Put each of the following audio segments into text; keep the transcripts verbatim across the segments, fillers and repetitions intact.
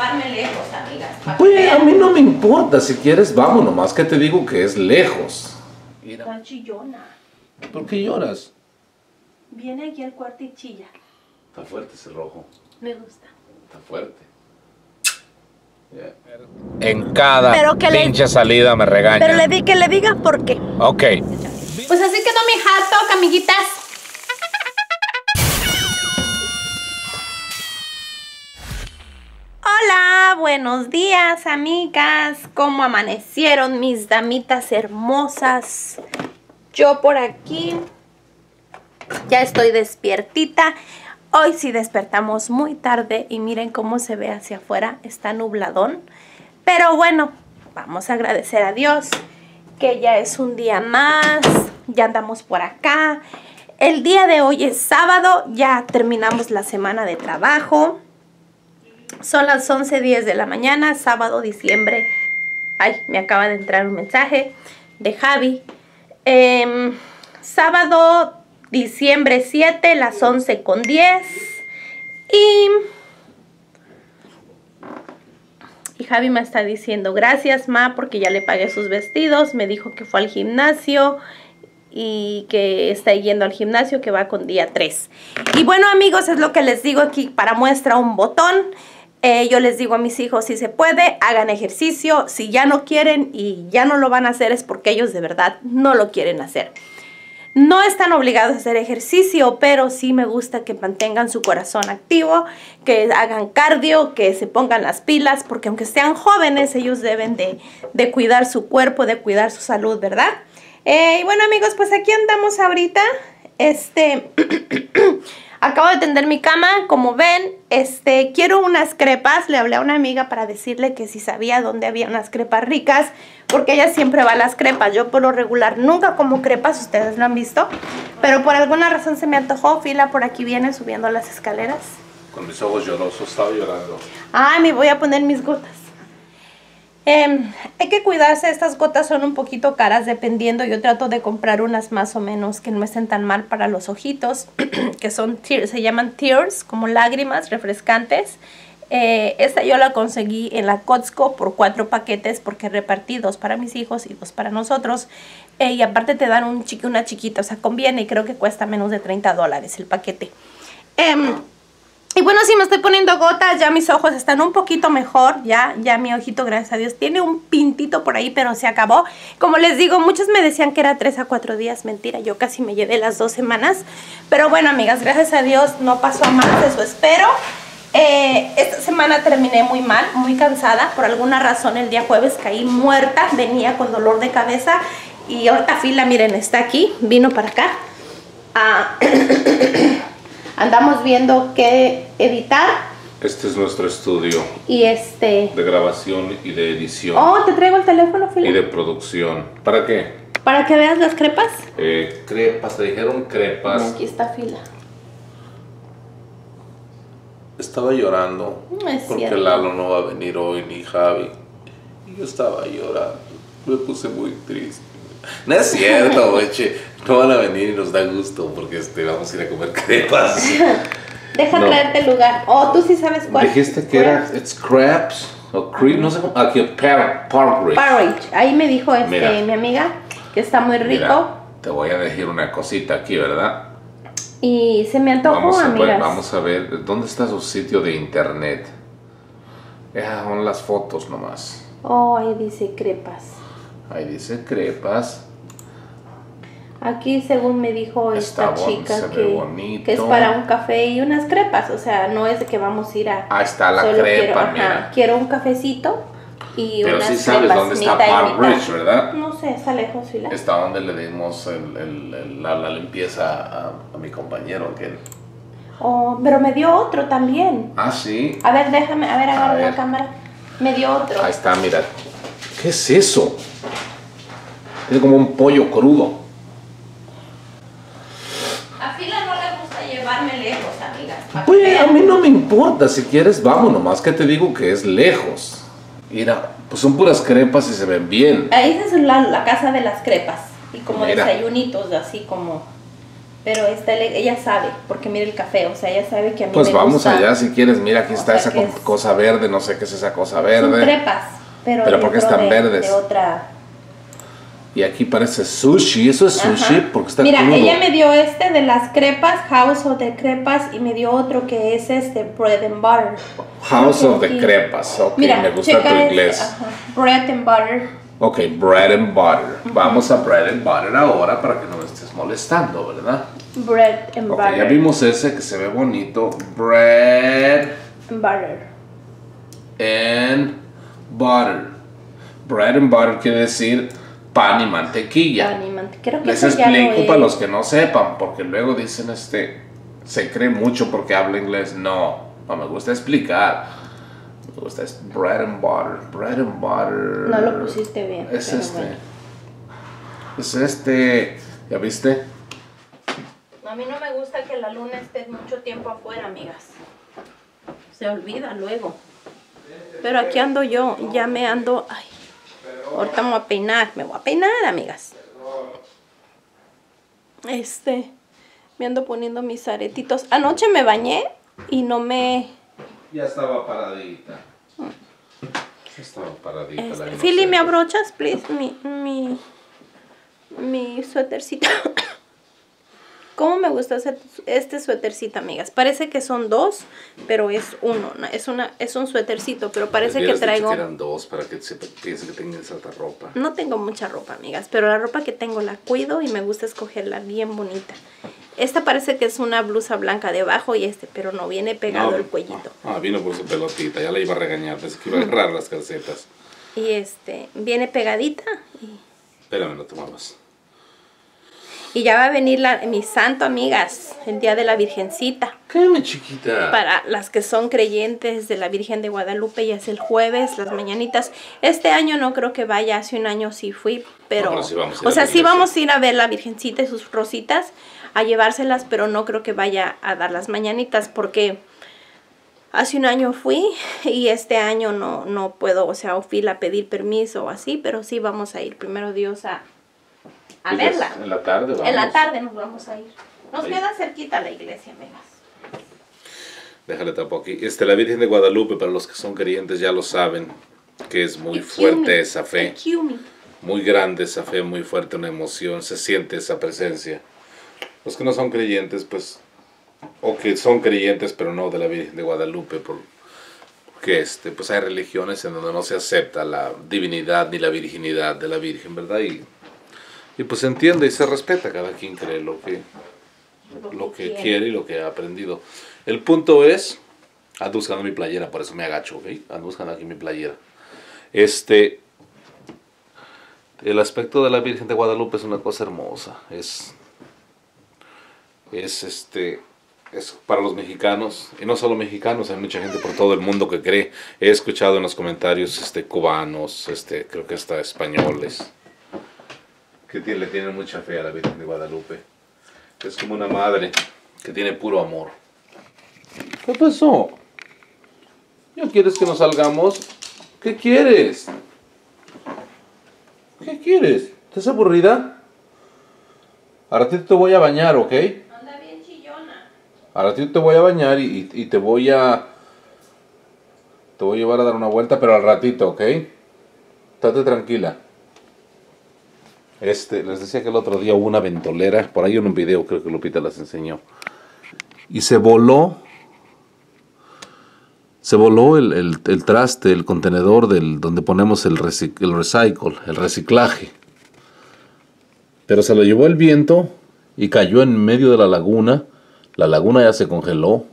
llevarme lejos, amigas. Pues a mí no me importa, si quieres vamos nomás, que te digo que es lejos. Mira. Tan chillona. ¿Por qué lloras? Viene aquí al cuarto y chilla. Está fuerte ese rojo. Me gusta. Está fuerte. Yeah. En cada pinche le... salida me regaña. Pero le di que le diga por qué. Ok. Pues así quedó mi hot dog, amiguitas. Hola, buenos días, amigas. ¿Cómo amanecieron mis damitas hermosas? Yo por aquí ya estoy despiertita. Hoy sí despertamos muy tarde y miren cómo se ve hacia afuera, está nubladón. Pero bueno, vamos a agradecer a Dios que ya es un día más, ya andamos por acá. El día de hoy es sábado, ya terminamos la semana de trabajo. Son las once diez de la mañana, sábado, diciembre. Ay, me acaba de entrar un mensaje de Javi. Eh, sábado... Diciembre siete, las once con diez. Y... Y Javi me está diciendo, gracias, ma, porque ya le pagué sus vestidos. Me dijo que fue al gimnasio y que está yendo al gimnasio, que va con día tres. Y bueno, amigos, es lo que les digo aquí para muestra un botón. Eh, yo les digo a mis hijos, si se puede, hagan ejercicio. Si ya no quieren y ya no lo van a hacer, es porque ellos de verdad no lo quieren hacer. No están obligados a hacer ejercicio, pero sí me gusta que mantengan su corazón activo, que hagan cardio, que se pongan las pilas, porque aunque sean jóvenes, ellos deben de, de cuidar su cuerpo, de cuidar su salud, ¿verdad? Eh, y bueno, amigos, pues aquí andamos ahorita. Este, acabo de tender mi cama, como ven, este, quiero unas crepas. Le hablé a una amiga para decirle que si sabía dónde había unas crepas ricas, porque ella siempre va a las crepas. Yo por lo regular nunca como crepas, ustedes lo han visto. Pero por alguna razón se me antojó. Fila por aquí viene subiendo las escaleras. Con mis ojos llorosos, estaba llorando. Ay, me voy a poner mis gotas. Eh, hay que cuidarse, estas gotas son un poquito caras dependiendo. Yo trato de comprar unas más o menos que no estén tan mal para los ojitos, que son tears, se llaman tears, como lágrimas refrescantes. Eh, esta yo la conseguí en la Costco por cuatro paquetes porque repartí dos para mis hijos y dos para nosotros. Eh, y aparte te dan un chiqui, una chiquita, o sea, conviene, y creo que cuesta menos de treinta dólares el paquete. Eh, y bueno, si me estoy poniendo gotas, ya mis ojos están un poquito mejor, ya, ya mi ojito, gracias a Dios, tiene un pintito por ahí, pero se acabó. Como les digo, muchos me decían que era tres a cuatro días, mentira, yo casi me llevé las dos semanas. Pero bueno, amigas, gracias a Dios no pasó a más, eso espero. Eh, esta semana terminé muy mal, muy cansada. Por alguna razón el día jueves caí muerta, venía con dolor de cabeza. Y ahorita Fila, miren, está aquí, vino para acá. Ah, andamos viendo qué editar. Este es nuestro estudio. Y este... de grabación y de edición. Oh, te traigo el teléfono, Fila. Y de producción. ¿Para qué? Para que veas las crepas. Eh, crepas, te dijeron crepas. Aquí está Fila. Estaba llorando no porque cierto. Lalo no va a venir hoy, ni Javi. Y yo estaba llorando. Me puse muy triste. No es cierto, weche. No van a venir y nos da gusto porque este, vamos a ir a comer crepas. Deja no. traerte el lugar. Oh, tú sí sabes cuál. Dijiste que era It's Crabs o Crib, no sé cómo. Aquí, Park Ridge. Park Ridge. Ahí me dijo este, mira, mi amiga que está muy rico. Mira, te voy a decir una cosita aquí, ¿verdad? Y se me antojó, vamos a, amigas. Vamos a ver, ¿dónde está su sitio de internet? Ah, son las fotos nomás. Oh, ahí dice crepas. Ahí dice crepas. Aquí, según me dijo esta está chica, que, que es para un café y unas crepas. O sea, no es de que vamos a ir a... Ah, está la crepa, quiero, ajá, mira. Quiero un cafecito y pero unas sí sabes crepas, dónde está Park Ridge, ¿verdad? No sé, está lejos, Fila. Está donde le dimos el, el, el, la, la limpieza a, a mi compañero aquel. Oh, pero me dio otro también. Ah, sí. A ver, déjame, a ver, agarra la cámara. Me dio otro. Ahí está, mira. ¿Qué es eso? Es como un pollo crudo. A Fila no le gusta llevarme lejos, amigas. Pues a mí no me importa, si quieres vamos nomás, que te digo que es lejos. Mira, pues son puras crepas y se ven bien. Ahí es la, la casa de las crepas. Y como mira, desayunitos, así como Pero esta, ella sabe, porque mira el café, o sea, ella sabe que a mí pues me vamos gusta. Allá si quieres, mira, aquí está, o sea, esa es, cosa verde, no sé qué es esa cosa verde. Son crepas, pero, pero porque están de, verdes. De otra. Y aquí parece sushi, eso es sushi. Ajá. Porque está mira, crudo. Ella me dio este de las crepas, House of the Crepas, y me dio otro que es este, Bread and Butter. House of the Crepas, ok, mira, me gusta tu inglés. Este, bread and Butter. Ok, bread and butter. Uh-huh. Vamos a bread and butter ahora para que no me estés molestando, ¿verdad? Bread and okay, butter. Ya vimos ese que se ve bonito. Bread and butter. And butter. Bread and butter quiere decir pan y mantequilla. Pan y mantequilla. Les explico para los que no sepan, porque luego dicen este, se cree mucho porque habla inglés. No, no me gusta explicar. Esta es bread and butter, bread and butter. No lo pusiste bien. Es este. Bueno. Es este. ¿Ya viste? A mí no me gusta que la luna esté mucho tiempo afuera, amigas. Se olvida luego. Pero aquí ando yo, ya me ando. Ay, ahorita me voy a peinar, me voy a peinar, amigas. Este. Me ando poniendo mis aretitos. Anoche me bañé y no me. Ya estaba paradita. Ya estaba paradita. Este, la Fili, ¿me abrochas, please? Mi, mi, mi suétercito. ¿Cómo me gusta hacer este suétercito, amigas? Parece que son dos, pero es uno. Es, una, es un suétercito, pero parece que traigo... Que eran dos para que se piense que tengas alta ropa. No tengo mucha ropa, amigas, pero la ropa que tengo la cuido y me gusta escogerla bien bonita. Esta parece que es una blusa blanca debajo y este, pero no viene pegado no, el cuellito. Ah, no, no, vino por su pelotita, ya la iba a regañar, pensé que iba a agarrar las calcetas. Y este, viene pegadita y... Espérame, lo tomamos. Y ya va a venir la, mi santo, amigas, el día de la Virgencita. Cállame, chiquita. Para las que son creyentes de la Virgen de Guadalupe, ya es el jueves, las mañanitas. Este año no creo que vaya, hace un año sí fui, pero... No, pero sí vamos a ir o sea, sí vamos a ir a ver la Virgencita y sus rositas, a llevárselas, pero no creo que vaya a dar las mañanitas porque hace un año fui y este año no, no puedo, o sea, fui a pedir permiso o así, pero sí vamos a ir, primero Dios, a, a verla. En la tarde vamos. En la tarde nos vamos a ir. Nos ahí queda cerquita la iglesia, amigas. Déjale tampoco aquí. Este, la Virgen de Guadalupe, para los que son creyentes ya lo saben, que es muy fuerte esa fe. Muy grande esa fe, muy fuerte, una emoción, se siente esa presencia. Los que no son creyentes, pues, o que son creyentes, pero no de la Virgen de Guadalupe, porque este, pues hay religiones en donde no se acepta la divinidad ni la virginidad de la Virgen, ¿verdad? Y, y pues se entiende y se respeta, cada quien cree lo que, lo que quiere y lo que ha aprendido. El punto es, ando buscando mi playera, por eso me agacho, ¿ok? Ando buscando aquí mi playera. Este, el aspecto de la Virgen de Guadalupe es una cosa hermosa, es... Es, este, es para los mexicanos, y no solo mexicanos, hay mucha gente por todo el mundo que cree. He escuchado en los comentarios este, cubanos, este, creo que hasta españoles, que tiene, le tienen mucha fe a la Virgen de Guadalupe. Es como una madre que tiene puro amor. ¿Qué pasó? ¿No quieres que nos salgamos? ¿Qué quieres? ¿Qué quieres? ¿Estás aburrida? Ahora te voy a bañar, ¿ok? Ahora yo te voy a bañar y, y, y te voy a... Te voy a llevar a dar una vuelta, pero al ratito, ¿ok? Estate tranquila. Este, les decía que el otro día hubo una ventolera. Por ahí en un video, creo que Lupita las enseñó. Y se voló. Se voló el, el, el traste, el contenedor del, donde ponemos el, recic, el recycle, el reciclaje. Pero se lo llevó el viento y cayó en medio de la laguna. La laguna ya se congeló.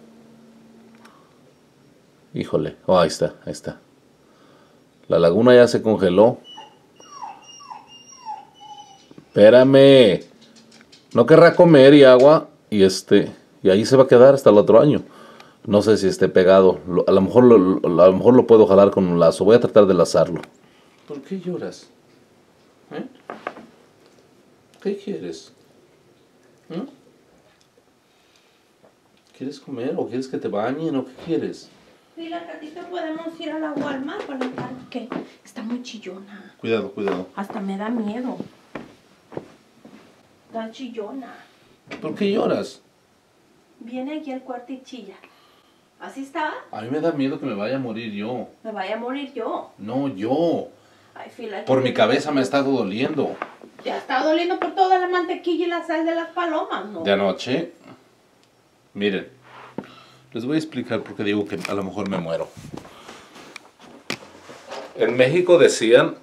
Híjole. Oh, ahí está, ahí está. La laguna ya se congeló. Espérame. No querrá comer y agua. Y este. Y ahí se va a quedar hasta el otro año. No sé si esté pegado. A lo mejor lo, lo, a lo, mejor lo puedo jalar con un lazo. Voy a tratar de lazarlo. ¿Por qué lloras? ¿Eh? ¿Qué quieres? ¿Eh? ¿Quieres comer o quieres que te bañen o qué quieres? Sí, la ratita podemos ir a la Walmart para entrar, porque está muy chillona. Cuidado, cuidado. Hasta me da miedo. Está chillona. ¿Por qué lloras? Viene aquí al cuarto y chilla. ¿Así estaba? A mí me da miedo que me vaya a morir yo. ¿Me vaya a morir yo? No, yo. Ay, Fila, por mi cabeza me ha estado doliendo. ¿Te ha estado doliendo por toda la mantequilla y la sal de las palomas, no? De anoche. Miren, les voy a explicar por qué digo que a lo mejor me muero. En México decían,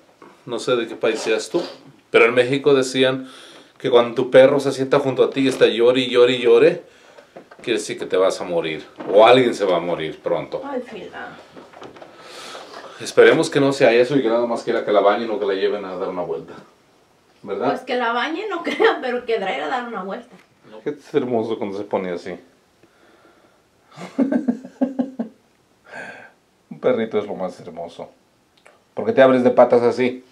no sé de qué país seas tú, pero en México decían que cuando tu perro se sienta junto a ti y está llore y llore y llore, quiere decir que te vas a morir. O alguien se va a morir pronto. Ay, Fila. Esperemos que no sea eso y que nada más quiera que la bañen o que la lleven a dar una vuelta. ¿Verdad? Pues que la bañen, no creo, pero que traer a dar una vuelta. Qué es hermoso cuando se pone así. Un perrito es lo más hermoso. ¿Por qué te abres de patas así?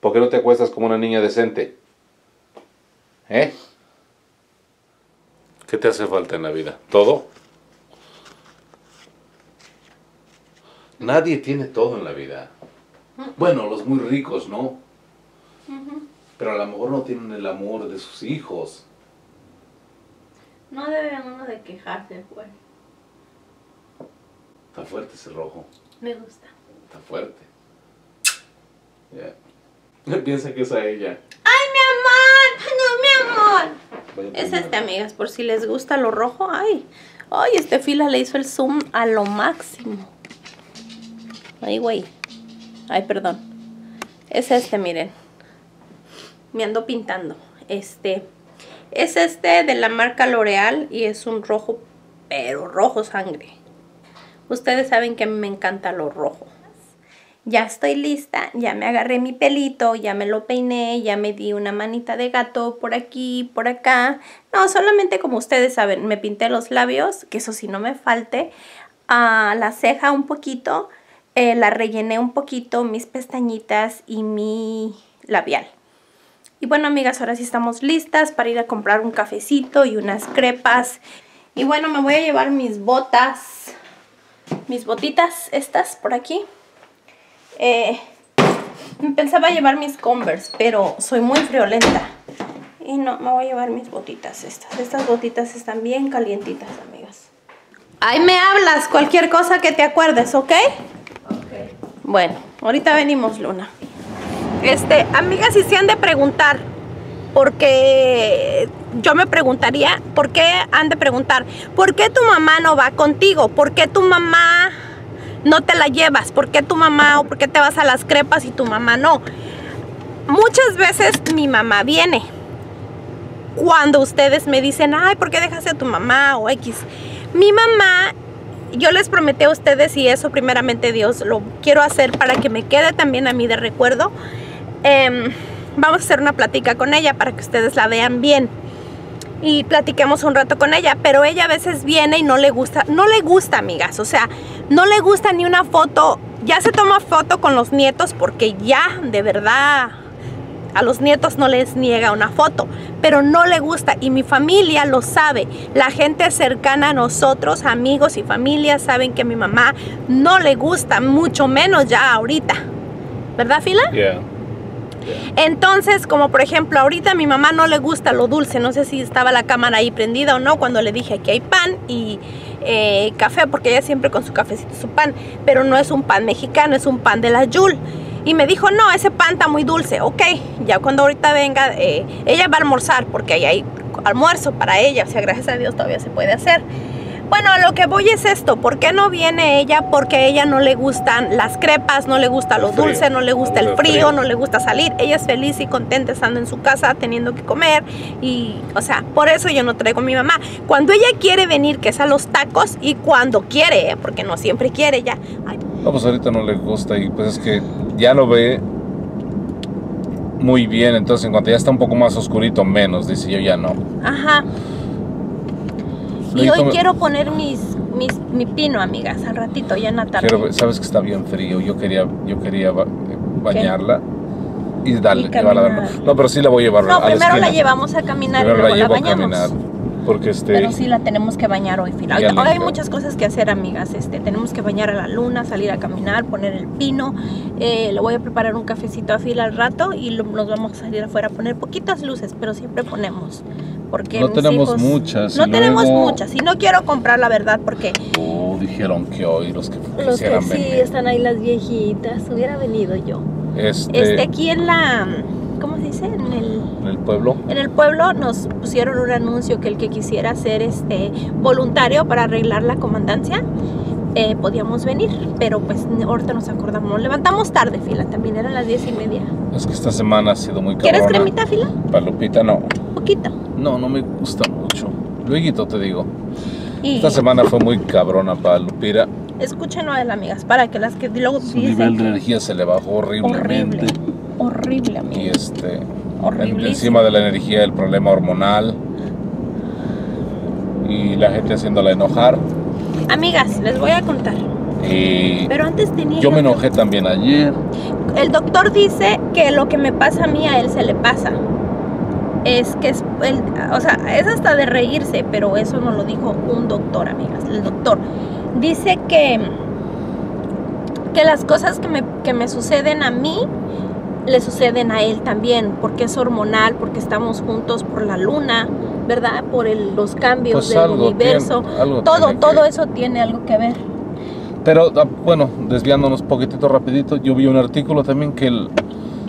¿Por qué no te acuestas como una niña decente? ¿Eh? ¿Qué te hace falta en la vida? ¿Todo? Nadie tiene todo en la vida. Bueno, los muy ricos, ¿no? Uh-huh. Pero a lo mejor no tienen el amor de sus hijos. No deben uno de quejarse, pues. Está fuerte ese rojo. Me gusta. Está fuerte. Ya. Yeah. Piensa que es a ella. ¡Ay, mi amor! ¡No, mi amor! Es esta, amigas, por si les gusta lo rojo. ¡Ay! ¡Ay, este Fila le hizo el zoom a lo máximo! ¡Ay, güey! ¡Ay, perdón! Es este, miren. Me ando pintando. Este... Es este de la marca L'Oreal y es un rojo, pero rojo sangre. Ustedes saben que a mí me encanta lo rojo. Ya estoy lista, ya me agarré mi pelito, ya me lo peiné, ya me di una manita de gato por aquí, por acá. No, solamente como ustedes saben, me pinté los labios, que eso sí no me falte. Uh, la ceja un poquito, eh, la rellené un poquito, mis pestañitas y mi labial. Y bueno, amigas, ahora sí estamos listas para ir a comprar un cafecito y unas crepas. Y bueno, me voy a llevar mis botas, mis botitas estas por aquí. Eh, pensaba llevar mis Converse, pero soy muy friolenta. Y no, me voy a llevar mis botitas estas. Estas botitas están bien calientitas, amigas. Ahí me hablas, cualquier cosa que te acuerdes, ¿ok? Ok. Bueno, ahorita venimos, Luna. Este, amigas, si se han de preguntar, porque yo me preguntaría, ¿por qué han de preguntar? ¿Por qué tu mamá no va contigo? ¿Por qué tu mamá no te la llevas? ¿Por qué tu mamá o por qué te vas a las crepas y tu mamá no? Muchas veces mi mamá viene. Cuando ustedes me dicen, ay, ¿por qué dejaste a tu mamá o X? Mi mamá... Yo les prometí a ustedes, y eso primeramente Dios lo quiero hacer para que me quede también a mí de recuerdo. Eh, vamos a hacer una plática con ella para que ustedes la vean bien. Y platiquemos un rato con ella, pero ella a veces viene y no le gusta, no le gusta, amigas. O sea, no le gusta ni una foto. Ya se toma foto con los nietos porque ya, de verdad, a los nietos no les niega una foto, pero no le gusta y mi familia lo sabe. La gente cercana a nosotros, amigos y familia, saben que a mi mamá no le gusta, mucho menos ya ahorita. ¿Verdad, Fila? Sí. Yeah. Yeah. Entonces, como por ejemplo, ahorita a mi mamá no le gusta lo dulce. No sé si estaba la cámara ahí prendida o no cuando le dije que hay pan y eh, café, porque ella siempre con su cafecito, su pan, pero no es un pan mexicano, es un pan de la Yule. Y me dijo, no, ese pan está muy dulce. Ok, ya cuando ahorita venga, eh, ella va a almorzar porque ahí hay almuerzo para ella. O sea, gracias a Dios todavía se puede hacer. Bueno, a lo que voy es esto. ¿Por qué no viene ella? Porque a ella no le gustan las crepas, no le gusta lo dulce, no le gusta el frío, no le gusta salir. Ella es feliz y contenta estando en su casa, teniendo que comer. Y, o sea, por eso yo no traigo a mi mamá. Cuando ella quiere venir, que es a los tacos, y cuando quiere, ¿eh? Porque no siempre quiere ya. Ay. No, pues ahorita no le gusta y pues es que ya lo ve muy bien. Entonces, en cuanto ya está un poco más oscurito, menos, dice yo ya no. Ajá. Y hoy quiero poner mis, mis, mi pino, amigas, al ratito, ya en la tarde. Quiero, sabes que está bien frío, yo quería, yo quería ba bañarla ¿Qué? y darle. Y llevarla, no, pero sí la voy a llevar. No, a primero la, la llevamos a caminar primero y luego la, la bañamos. A caminar. porque este... Pero sí la tenemos que bañar hoy, Fila. Hoy, hoy hay muchas cosas que hacer, amigas. Este, tenemos que bañar a la Luna, salir a caminar, poner el pino. Eh, le voy a preparar un cafecito a Fila al rato y lo, nos vamos a salir afuera a poner poquitas luces, pero siempre ponemos. Porque no tenemos hijos, muchas. No luego... tenemos muchas y no quiero comprar, la verdad, porque... Oh, dijeron que hoy los que los que sí, venir. Están ahí las viejitas. Hubiera venido yo. Este... este aquí en la... ¿Cómo se dice? En el, en el pueblo. En el pueblo nos pusieron un anuncio que el que quisiera ser este voluntario para arreglar la comandancia, eh, podíamos venir, pero pues ahorita nos acordamos. Nos levantamos tarde, Fila, también eran las diez y media. Es que esta semana ha sido muy cabrona. ¿Quieres cremita, Fila? Para Lupita no. Poquita. No, no me gusta mucho. Lueguito te digo. Y... esta semana fue muy cabrona para Lupita. Escuchen a las amigas, para que las que luego dicen... Su nivel de energía se le bajó horriblemente. Horrible. Horrible, amigo. Y este, en, encima de la energía, el problema hormonal y la gente haciéndola enojar. Amigas, les voy a contar. Y pero antes tenía... Yo me enojé que... también ayer. El doctor dice que lo que me pasa a mí a él se le pasa. Es que es, el, o sea, es hasta de reírse, pero eso no lo dijo un doctor, amigas. El doctor dice que que las cosas que me, que me suceden a mí le suceden a él también, porque es hormonal, porque estamos juntos por la luna, ¿verdad? Por el, los cambios pues del universo. Tiene, todo todo que... eso tiene algo que ver. Pero, bueno, desviándonos poquitito rapidito, yo vi un artículo también que, el,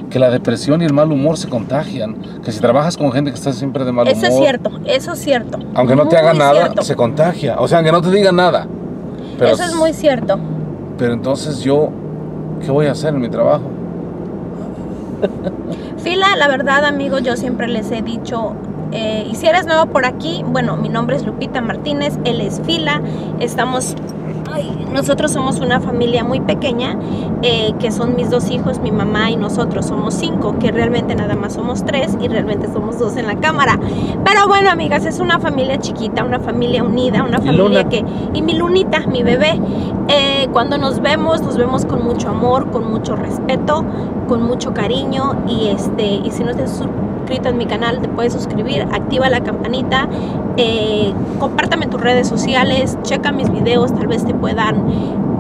que la depresión y el mal humor se contagian. Que si trabajas con gente que está siempre de mal humor... Eso es cierto, eso es cierto. Aunque no te haga nada, cierto. Se contagia. O sea, aunque no te diga nada. Pero, eso es muy cierto. Pero entonces yo, ¿qué voy a hacer en mi trabajo? Fila, la verdad, amigos, yo siempre les he dicho, eh, y si eres nuevo por aquí, bueno, mi nombre es Lupita Martínez, él es Fila, estamos, ay, nosotros somos una familia muy pequeña, eh, que son mis dos hijos, mi mamá y nosotros, somos cinco, que realmente nada más somos tres y realmente somos dos en la cámara, pero bueno, amigas, es una familia chiquita, una familia unida, una familia Luna. que, y mi Lunita, mi bebé, eh, cuando nos vemos, nos vemos con mucho amor, con mucho respeto, con mucho cariño. Y este y si no estás suscrito en mi canal, te puedes suscribir, activa la campanita, eh, compártame en tus redes sociales, checa mis videos, tal vez te puedan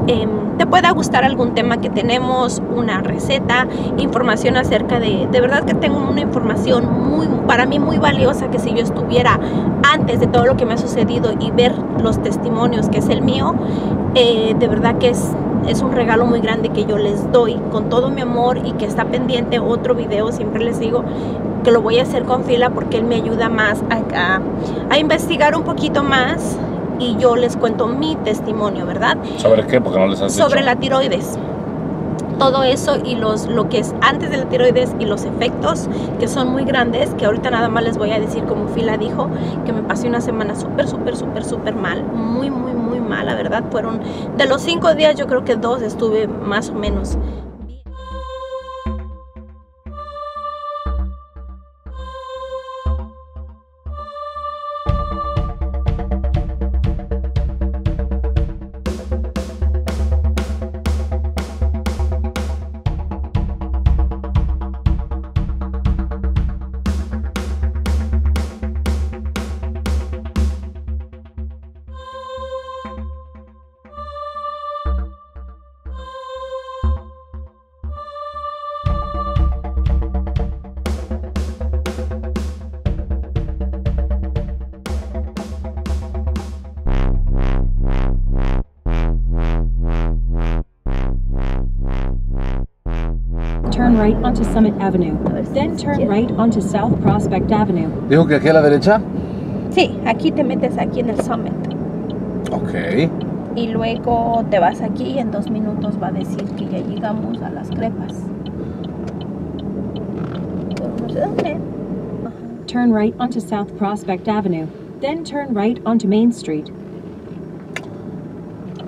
eh, te pueda gustar algún tema que tenemos, una receta, información acerca de, de verdad que tengo una información muy, para mí muy valiosa, que si yo estuviera antes de todo lo que me ha sucedido y ver los testimonios, que es el mío, eh, de verdad que es Es un regalo muy grande que yo les doy con todo mi amor, y que está pendiente otro video. Siempre les digo que lo voy a hacer con Fila, porque él me ayuda más a, a, a investigar un poquito más, y yo les cuento mi testimonio, ¿verdad? ¿Sobre qué? Porque no les has dicho. Sobre la tiroides. Todo eso y los, lo que es antes de la tiroides y los efectos, que son muy grandes, que ahorita nada más les voy a decir, como Fila dijo, que me pasé una semana súper, súper, súper, súper mal, muy, muy, muy mal, la verdad. Fueron, de los cinco días, yo creo que dos estuve más o menos. Turn right onto Summit Avenue. Then turn right onto South Prospect Avenue. ¿Dijo que aquí a la derecha? Sí, aquí te metes aquí en el Summit. Ok. Y luego te vas aquí y en dos minutos va a decir que ya llegamos a las crepas. No sé dónde. Turn right onto South Prospect Avenue. Then turn right onto Main Street.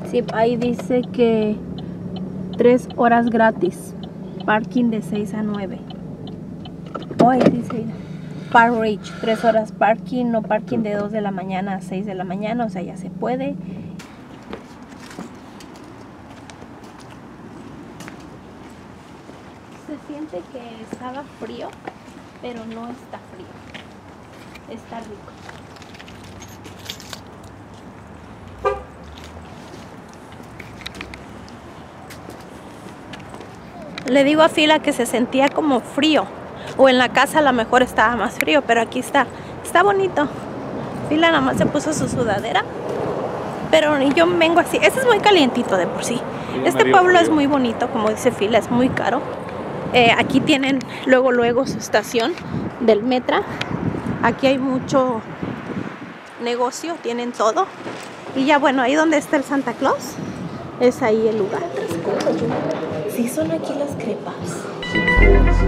Sí, ahí dice que tres horas gratis. Parking de seis a nueve. Hoy dice Park Ridge, tres horas parking, no parking de dos de la mañana a seis de la mañana, o sea, ya se puede. Se siente que estaba frío, pero no está frío. Está rico. Le digo a Fila que se sentía como frío. O en la casa a lo mejor estaba más frío, pero aquí está. Está bonito. Fila nada más se puso su sudadera. Pero yo vengo así. Este es muy calientito de por sí. Este pueblo es muy bonito, como dice Fila, es muy caro. Eh, aquí tienen luego luego su estación del metro. Aquí hay mucho negocio, tienen todo. Y ya bueno, ahí donde está el Santa Claus, es ahí el lugar. Sí, son aquí las crepas. Sí, sí,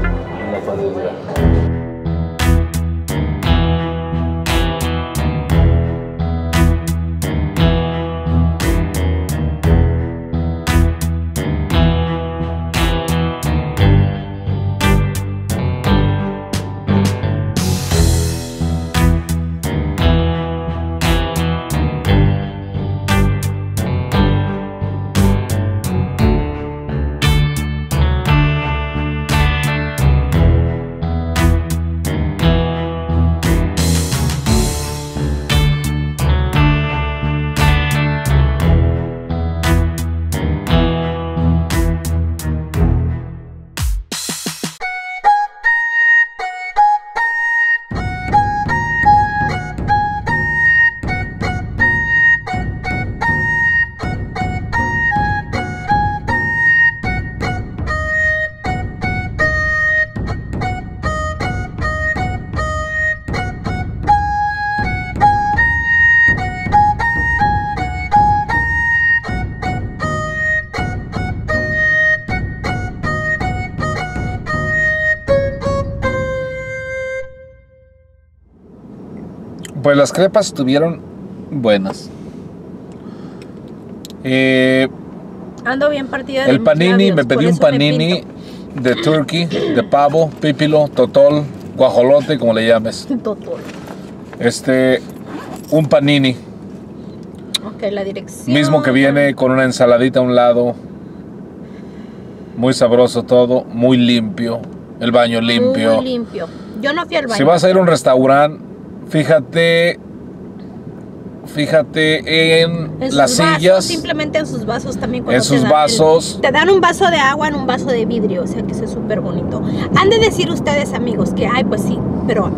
pues las crepas estuvieron buenas. Eh, Ando bien partida de el panini, me pedí un panini de turkey, de pavo, pípilo, totol, guajolote, como le llames. Totol. Este, un panini. Ok, la dirección. Mismo que viene con una ensaladita a un lado. Muy sabroso todo, muy limpio. El baño limpio. Muy limpio. Yo no fui al baño. Si vas a ir a un restaurante, Fíjate, fíjate en, en las vasos, sillas. Simplemente en sus vasos también. En sus dan vasos. El, te dan un vaso de agua en un vaso de vidrio, o sea que eso es súper bonito. Han de decir ustedes, amigos, que ay, pues sí, pero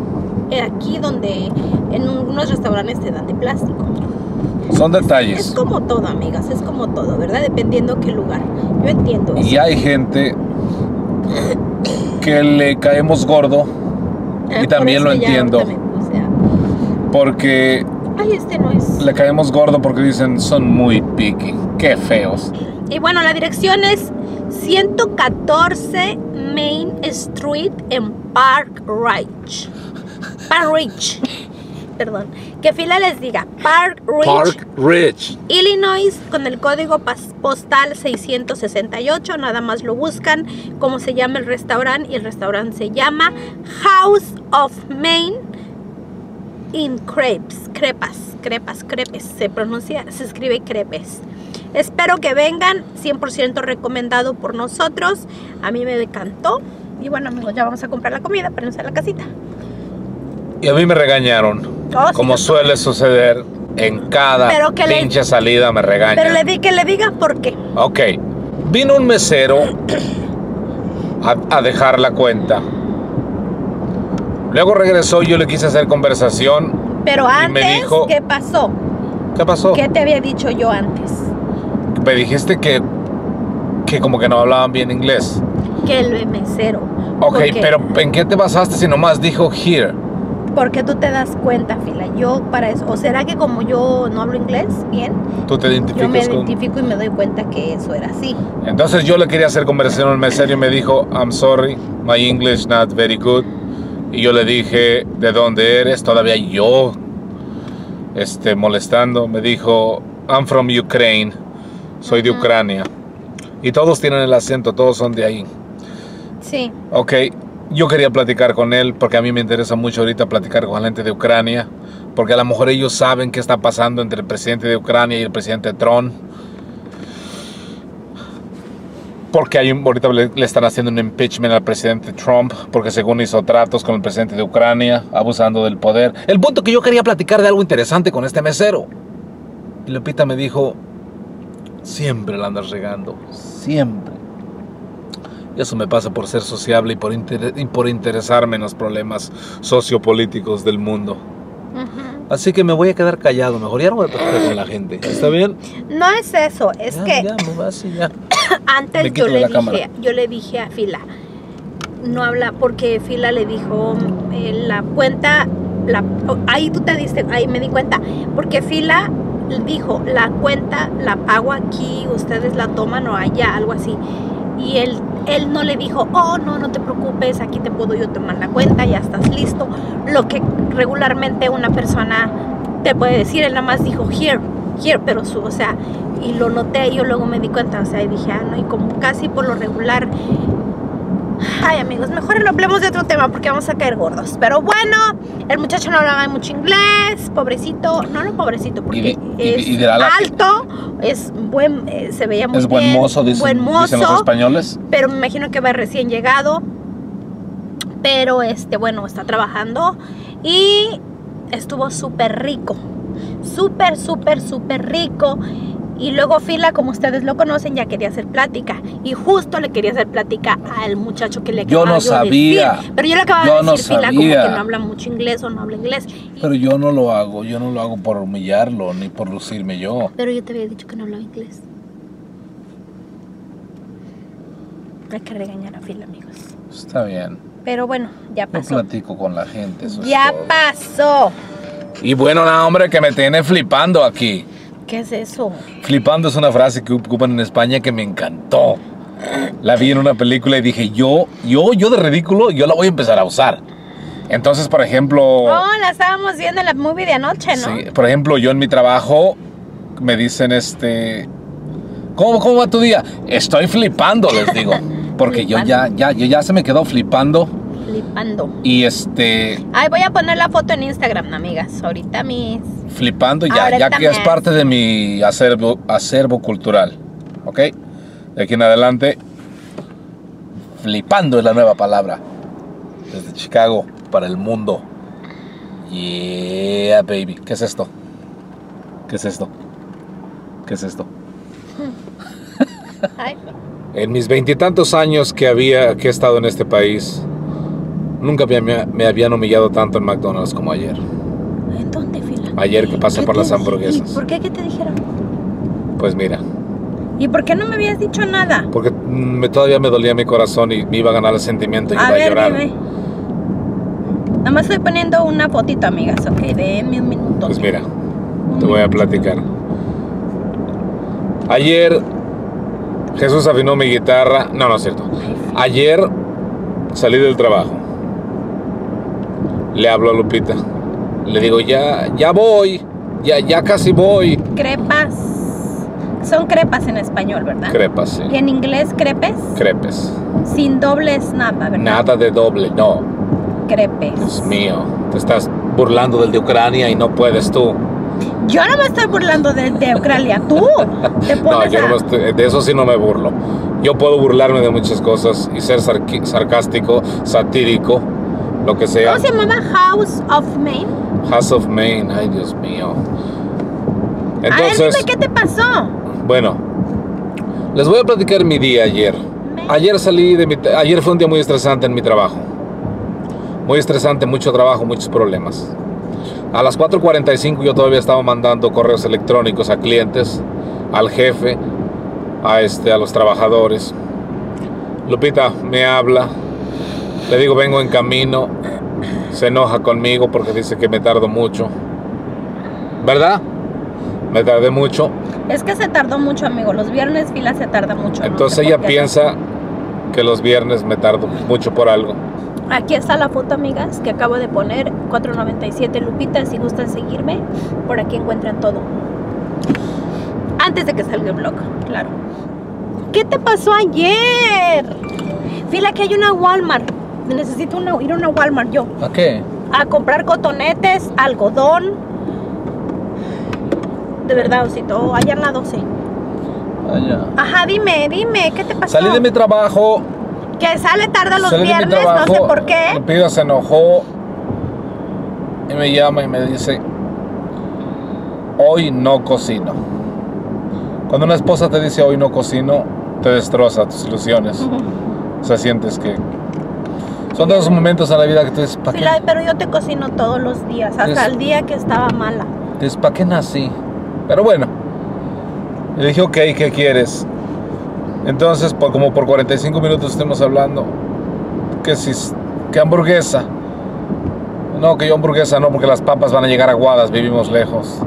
aquí donde en unos restaurantes te dan de plástico. Son detalles. Es, es como todo, amigas, es como todo, ¿verdad? Dependiendo qué lugar. Yo entiendo eso. Y hay gente que le caemos gordo eh, y también lo entiendo. También. Porque Ay, este no es. le caemos gordo porque dicen son muy picky, qué feos. Y bueno, la dirección es ciento catorce Main Street en Park Ridge. Park Ridge. Perdón. Que Fila les diga. Park Ridge. Park Ridge. Illinois, con el código postal seiscientos sesenta y ocho. Nada más lo buscan como se llama el restaurante. Y el restaurante se llama House of Maine in crepes, crepas, crepas, crepes, se pronuncia, se escribe crepes. Espero que vengan, cien por ciento recomendado por nosotros. A mí me decantó. Y bueno, amigos, ya vamos a comprar la comida para irnos a la casita. Y a mí me regañaron, oh, como sí, suele suceder en cada pinche le... salida me regañan. Pero le di que le diga por qué. Ok, vino un mesero a, a dejar la cuenta. Luego regresó, yo le quise hacer conversación. Pero antes, me dijo, ¿qué pasó? ¿Qué pasó? ¿Qué te había dicho yo antes? Me dijiste que, que como que no hablaban bien inglés. Que el mesero. Ok, pero ¿en qué te basaste si nomás dijo here? Porque tú te das cuenta, Fila, yo para eso. ¿O será que como yo no hablo inglés bien? Tú te identificas. Yo me con... identifico y me doy cuenta que eso era así. Entonces yo le quería hacer conversación al mesero y me dijo, I'm sorry, my English not very good. Y yo le dije, ¿de dónde eres? Todavía yo, este, molestando. Me dijo, I'm from Ukraine. Soy uh-huh. de Ucrania. Y todos tienen el acento, todos son de ahí. Sí. Ok, yo quería platicar con él porque a mí me interesa mucho ahorita platicar con la gente de Ucrania. Porque a lo mejor ellos saben qué está pasando entre el presidente de Ucrania y el presidente Trump. Porque hay un, ahorita le, le están haciendo un impeachment al presidente Trump, porque según hizo tratos con el presidente de Ucrania, abusando del poder. El punto que yo quería platicar de algo interesante con este mesero. Y Lupita me dijo, siempre la andas regando, siempre. Y eso me pasa por ser sociable y por, inter y por interesarme en los problemas sociopolíticos del mundo. Uh-huh. Así que me voy a quedar callado. Mejor ya no voy a platicar con la gente. ¿Está bien? No es eso. Es ya, que... Ya, me vas y ya. Antes yo le, dije, yo le dije a Fila. No habla porque Fila le dijo eh, la cuenta... La, ahí tú te diste, ahí me di cuenta, porque Fila dijo, la cuenta la pago aquí, ustedes la toman o allá, algo así. Y él, él no le dijo, oh, no, no te preocupes, aquí te puedo yo tomar la cuenta, ya estás listo. Lo que regularmente una persona te puede decir, él nada más dijo, here, here, pero su, o sea, y lo noté y yo luego me di cuenta, o sea, y dije, ah, no, y como casi por lo regular... Ay, amigos, mejor no hablemos de otro tema porque vamos a caer gordos. Pero bueno, el muchacho no hablaba mucho inglés, pobrecito, no, no pobrecito, porque y, es y, y alto, es buen, eh, se veía muy es bien. Es buen mozo, dicen, buen mozo, dicen los españoles. Pero me imagino que va recién llegado, pero este, bueno, está trabajando y estuvo súper rico, súper, súper, súper rico. Y luego Fila, como ustedes lo conocen, ya quería hacer plática. Y justo le quería hacer plática al muchacho que le acababa de decir. Yo no sabía. Pero yo le acababa de decir, Fila, como que no habla mucho inglés o no habla inglés. Pero yo no lo hago. Yo no lo hago por humillarlo ni por lucirme yo. Pero yo te había dicho que no hablaba inglés. Hay que regañar a Fila, amigos. Está bien. Pero bueno, ya pasó. Yo platico con la gente. Eso ya pasó. Y bueno, nada, hombre, que me tiene flipando aquí. ¿Qué es eso? Flipando es una frase que ocupan en España que me encantó. La vi en una película y dije, yo, yo, yo de ridículo, yo la voy a empezar a usar. Entonces, por ejemplo... Oh, la estábamos viendo en la movie de anoche, ¿no? Sí, por ejemplo, yo en mi trabajo me dicen, este... ¿Cómo, cómo va tu día? Estoy flipando, les digo. Porque yo ya, ya, yo ya se me quedó flipando. Flipando. Y este... Ay, voy a poner la foto en Instagram, amigas. Ahorita mis... Flipando ya, ahora ya que es parte de mi acervo, acervo cultural, ¿ok? De aquí en adelante, flipando es la nueva palabra. Desde Chicago para el mundo. Yeah, baby. ¿Qué es esto? ¿Qué es esto? ¿Qué es esto? En mis veintitantos años que había, que he estado en este país, nunca me, me habían humillado tanto en McDonald's como ayer. ¿En dónde, Fila? Ayer que pasé por las hamburguesas. ¿Y por qué? ¿Qué te dijeron? Pues mira. ¿Y por qué no me habías dicho nada? Porque me, todavía me dolía mi corazón y me iba a ganar el sentimiento y a iba ver, a llorar. Dime. Nada más estoy poniendo una fotito, amigas, ok, de un minuto. Pues mira, un te minuto. Voy a platicar. Ayer Jesús afinó mi guitarra. No, no es cierto. Ayer salí del trabajo. Le hablo a Lupita. Le digo, ya, ya voy, ya, ya casi voy. Crepas, son crepas en español, ¿verdad? Crepas, sí. ¿Y en inglés crepes? Crepes. Sin dobles nada, ¿verdad? Nada de doble, no. Crepes. Dios mío, te estás burlando del de Ucrania y no puedes tú. Yo no me estoy burlando del de Ucrania, tú. ¿Te no, yo a... no me estoy, de eso sí no me burlo. Yo puedo burlarme de muchas cosas y ser sarcástico, satírico, lo que sea. ¿Cómo se llama? House of Maine. House of Maine, ay Dios mío. Entonces, a ver, dime, ¿qué te pasó? Bueno, les voy a platicar mi día ayer. Ayer salí de mi, ayer fue un día muy estresante en mi trabajo. Muy estresante, mucho trabajo, muchos problemas. A las cuatro cuarenta y cinco yo todavía estaba mandando correos electrónicos a clientes, al jefe, a este, a los trabajadores. Lupita me habla, le digo vengo en camino. Se enoja conmigo porque dice que me tardo mucho. ¿Verdad? Me tardé mucho. Es que se tardó mucho, amigo. Los viernes Fila se tarda mucho. Entonces no sé, ella piensa que los viernes me tardo mucho por algo. Aquí está la foto, amigas, que acabo de poner. cuatro noventa y siete Lupita, si gustan seguirme. Por aquí encuentran todo. Antes de que salga el vlog, claro. ¿Qué te pasó ayer? Fila, que hay una Walmart. Necesito una, ir a una Walmart yo. ¿A qué? A comprar cotonetes, algodón. De verdad, Osito. Allá en la doce. Allá. Ajá, dime, dime. ¿Qué te pasó? Salí de mi trabajo. Que sale tarde los Salí viernes, trabajo, no sé por qué. Lupita se enojó. Y me llama y me dice, hoy no cocino. Cuando una esposa te dice hoy no cocino, te destroza tus ilusiones. Uh-huh. O sea, sientes que... Son de esos momentos en la vida que tú dices, ¿para qué? Fila, pero yo te cocino todos los días, hasta es, el día que estaba mala. Dices, ¿para qué nací? Pero bueno. Le dije, ok, ¿qué quieres? Entonces, por, como por cuarenta y cinco minutos estemos hablando. Que si... ¿Qué hamburguesa? No, que yo hamburguesa no, porque las papas van a llegar aguadas, vivimos lejos.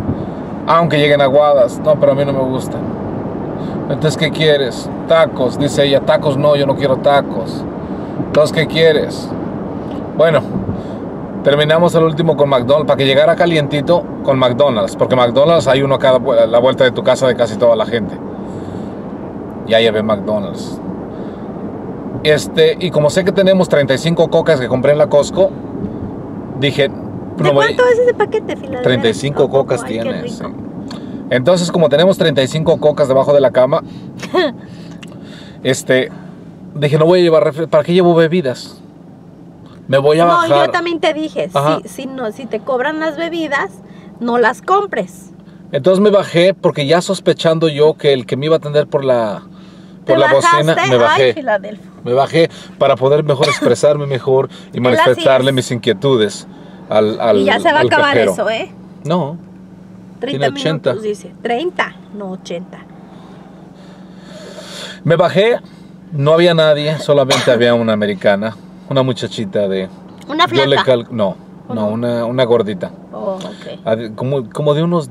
Aunque lleguen aguadas, no, pero a mí no me gusta. Entonces, ¿qué quieres? Tacos, dice ella, tacos no, yo no quiero tacos. Entonces, ¿qué quieres? Bueno, terminamos el último con McDonald's, para que llegara calientito con McDonald's, porque McDonald's hay uno a cada, la vuelta de tu casa de casi toda la gente. Ya llevé McDonald's. Este, y como sé que tenemos treinta y cinco cocas que compré en la Costco, dije... ¿De cuánto es ese paquete, Fila? treinta y cinco cocas tienes. Sí. Entonces, como tenemos treinta y cinco cocas debajo de la cama, este, dije, no voy a llevar refresco. ¿Para qué llevo bebidas? Me voy a bajar. No, yo también te dije, si, si, no, si te cobran las bebidas, no las compres. Entonces me bajé, porque ya sospechando yo que el que me iba a atender por la... Por la bocina me bajé, ay, me bajé para poder mejor expresarme mejor y manifestarle mis inquietudes al, al y ya se va a acabar cajero. Eso, ¿eh? No, treinta minutos, dice, treinta, no ochenta. Me bajé, no había nadie, solamente había una americana, una muchachita de... ¿Una flaca? No, no, no, una, una gordita. Oh, okay. Como, como de unos,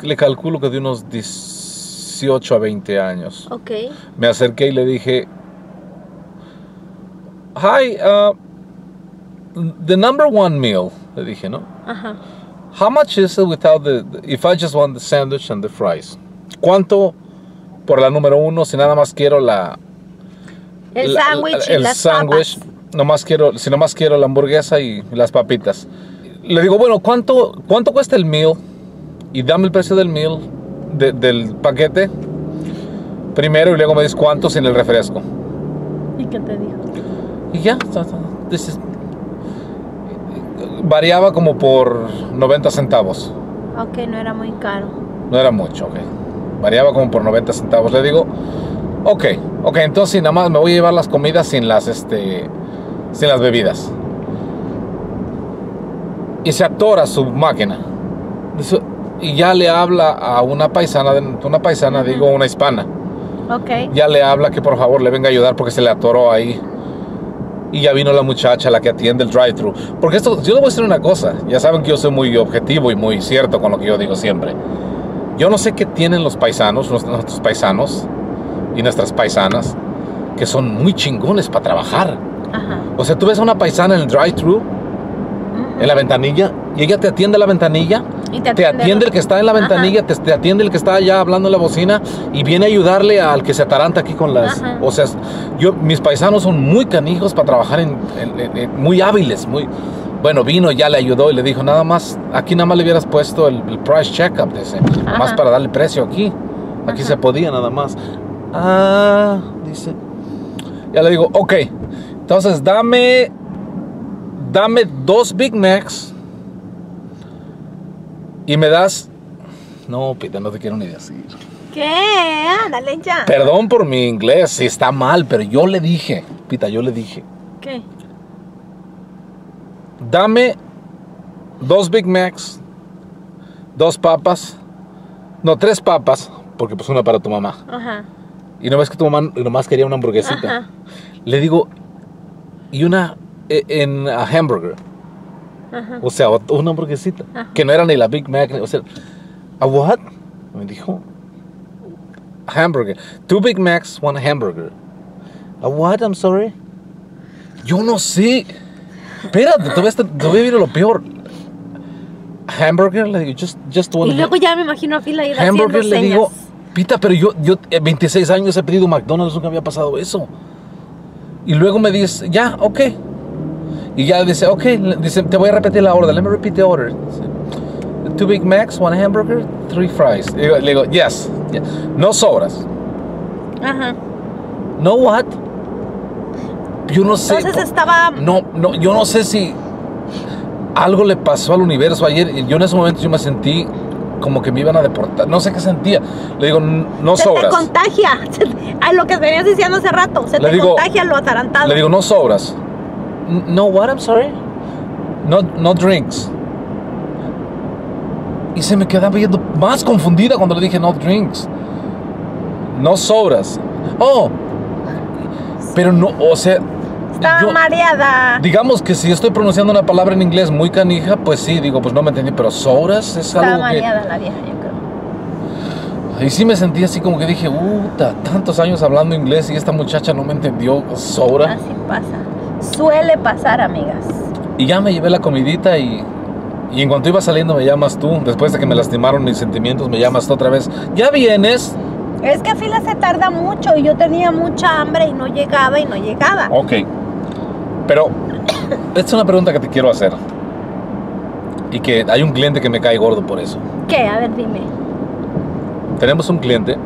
le calculo que de unos dieciocho a veinte años. Ok. Me acerqué y le dije, hi, uh, the number one meal, le dije, ¿no? Ajá. How much is it without the, if I just want the sandwich and the fries? ¿Cuánto por la número uno si nada más quiero la... El sándwich y las papas. Nomás quiero, si nomás quiero la hamburguesa y las papitas. Le digo, bueno, ¿cuánto, cuánto cuesta el meal? Y dame el precio del meal. De, del paquete primero y luego me dices cuántos en el refresco. ¿Y qué te dijo? Y ya, is, variaba como por noventa centavos. Ok, no era muy caro. No era mucho, ok. Variaba como por noventa centavos. Le digo, ok, ok, entonces nada más me voy a llevar las comidas sin las, este, sin las bebidas. Y se atora su máquina. Dice, y ya le habla a una paisana, una paisana, uh-huh. digo, una hispana. Ok. Ya le habla que por favor le venga a ayudar porque se le atoró ahí. Y ya vino la muchacha, la que atiende el drive-thru. Porque esto, yo le voy a decir una cosa. Ya saben que yo soy muy objetivo y muy cierto con lo que yo digo siempre. Yo no sé qué tienen los paisanos, nuestros paisanos y nuestras paisanas, que son muy chingones para trabajar. Ajá. O sea, tú ves a una paisana en el drive-thru, uh-huh. en la ventanilla, y ella te atiende a la ventanilla. Y te, te atiende el que está en la ventanilla, te, te atiende el que está allá hablando en la bocina y viene a ayudarle al que se ataranta aquí con las... Ajá. O sea, yo, mis paisanos son muy canijos para trabajar, en, en, en, en muy hábiles, muy... Bueno, vino, ya le ayudó y le dijo, nada más, aquí nada más le hubieras puesto el, el price checkup, dice, nada más para darle precio aquí. Aquí Ajá. se podía nada más. Ah, dice... Ya le digo, ok, entonces dame... Dame dos Big Macs... Y me das... No, Pita, no te quiero ni decir. ¿Qué? Ándale ya. Perdón por mi inglés, sí está mal, pero yo le dije, Pita, yo le dije. ¿Qué? Dame dos Big Macs, dos papas, no, tres papas, porque pues una para tu mamá. Ajá. Y nomás que tu mamá nomás quería una hamburguesita. Ajá. Le digo, y una en a hamburger. Ajá. O sea, una hamburguesita. Ajá. Que no era ni la Big Mac. O sea, ¿a what? Me dijo. Hamburger. Two Big Macs, one hamburger. ¿A what? I'm sorry. Yo no sé. Espérate, todavía viene lo peor. Hamburger, le digo, just, just one. Y luego ya me imagino a Fila ir haciendo señas. Hamburger, le digo, Pita, pero yo, yo veintiséis años he pedido McDonald's, nunca había pasado eso. Y luego me dice, ya, ok. Y ya dice, ok, dice, te voy a repetir la orden. Let me repeat the order. Two Big Macs, one hamburger, three fries. Y le digo, yes, yes. No sobras. Ajá. No what? Yo no sé. Entonces estaba... No, no, yo no sé si algo le pasó al universo ayer. Y yo en ese momento yo me sentí como que me iban a deportar. No sé qué sentía. Le digo, no sobras. Se te contagia. a lo que venías diciendo hace rato. Se le te digo, contagia lo atarantado. Le digo, no sobras. No, what? I'm sorry. No, no drinks. Y se me quedaba viendo más confundida cuando le dije no drinks. No sobras. Oh, pero no, o sea... Estaba yo, mareada. Digamos que si estoy pronunciando una palabra en inglés muy canija, pues sí, digo, pues no me entendí, pero sobras es algo. Estaba mareada que, la vieja, yo creo. Y sí me sentí así como que dije, puta, tantos años hablando inglés y esta muchacha no me entendió, sobra. Así pasa. Suele pasar, amigas. Y ya me llevé la comidita y... Y en cuanto iba saliendo me llamas tú. Después de que me lastimaron mis sentimientos, me llamas tú otra vez. ¿Ya vienes? Es que Fila se tarda mucho y yo tenía mucha hambre y no llegaba y no llegaba. Ok. Pero esta es una pregunta que te quiero hacer. Y que hay un cliente que me cae gordo por eso. ¿Qué? A ver, dime. Tenemos un cliente.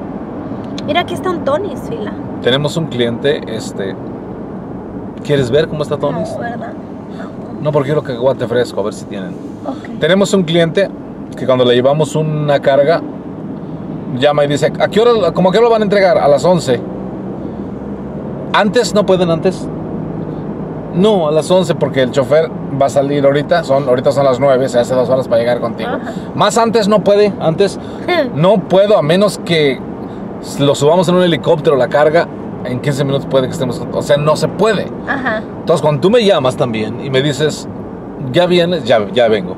Mira, aquí están Tonis, Fila. Tenemos un cliente, este... ¿Quieres ver cómo está Tonis? No, ¿verdad? No, porque yo lo que guate fresco, a ver si tienen. Okay. Tenemos un cliente que cuando le llevamos una carga, llama y dice, ¿a qué hora, como a qué hora lo van a entregar? A las once. ¿Antes? ¿No pueden antes? No, a las once porque el chofer va a salir ahorita, son, ahorita son las nueve, se hace dos horas para llegar contigo. Uh-huh. Más antes no puede, antes no puedo, a menos que lo subamos en un helicóptero la carga. En quince minutos puede que estemos... O sea, no se puede. Ajá. Entonces, cuando tú me llamas también y me dices, ya vienes, ya, ya vengo.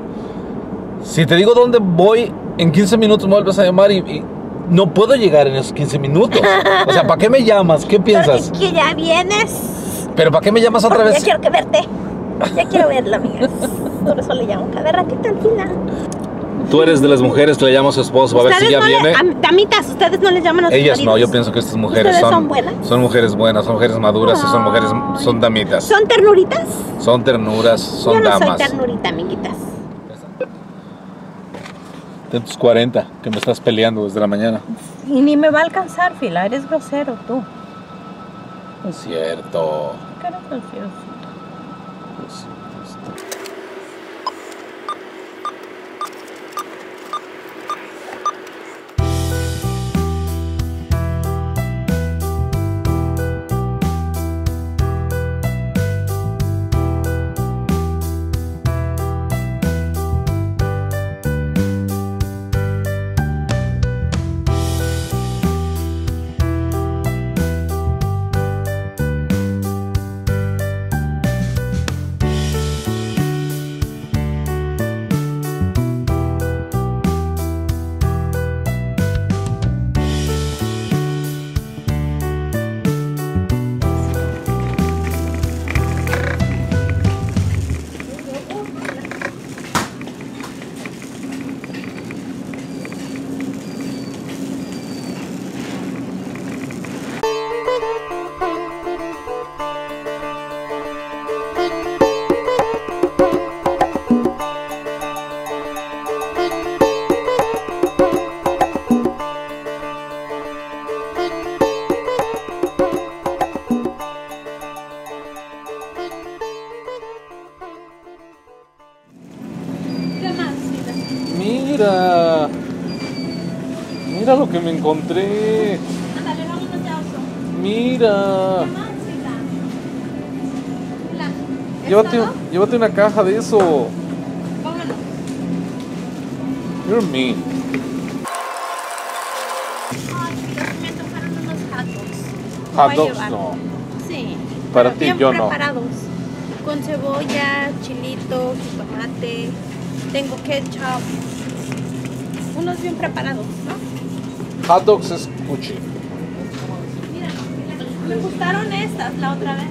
Si te digo dónde voy, en quince minutos me vuelves a llamar y, y no puedo llegar en esos quince minutos. O sea, ¿para qué me llamas? ¿Qué piensas? Porque ya vienes. ¿Pero para qué me llamas otra Porque vez? Ya quiero que verte. Ya quiero verla, amigas. Por eso le llamo cada ratito al final. Tú eres de las mujeres que le llaman a su esposo a ver si ya no viene. Damitas, ustedes no les llaman a sus Ellas maridos. No, yo pienso que estas mujeres son, son buenas. Son mujeres buenas, son mujeres maduras, oh. son mujeres, son damitas. ¿Son ternuritas? Son ternuras, son yo no damas. Yo soy ternurita, amiguitas. Ten tus cuarenta, que me estás peleando desde la mañana. Y ni me va a alcanzar, Fila, eres grosero tú. Es cierto. ¿Qué eres grosero? Me encontré. Ándale, vámonos ya, oso. Mira. Llévate, llévate una caja de eso. Vámonos. You're mean. Me tocaron unos hot dogs. Hot dogs no. Sí. Para ti yo no. Preparados. Con cebolla, chilito, jitomate. Tengo ketchup. Unos bien preparados, ¿no? Hot dogs es cuchi. Mira, me gustaron estas la otra vez.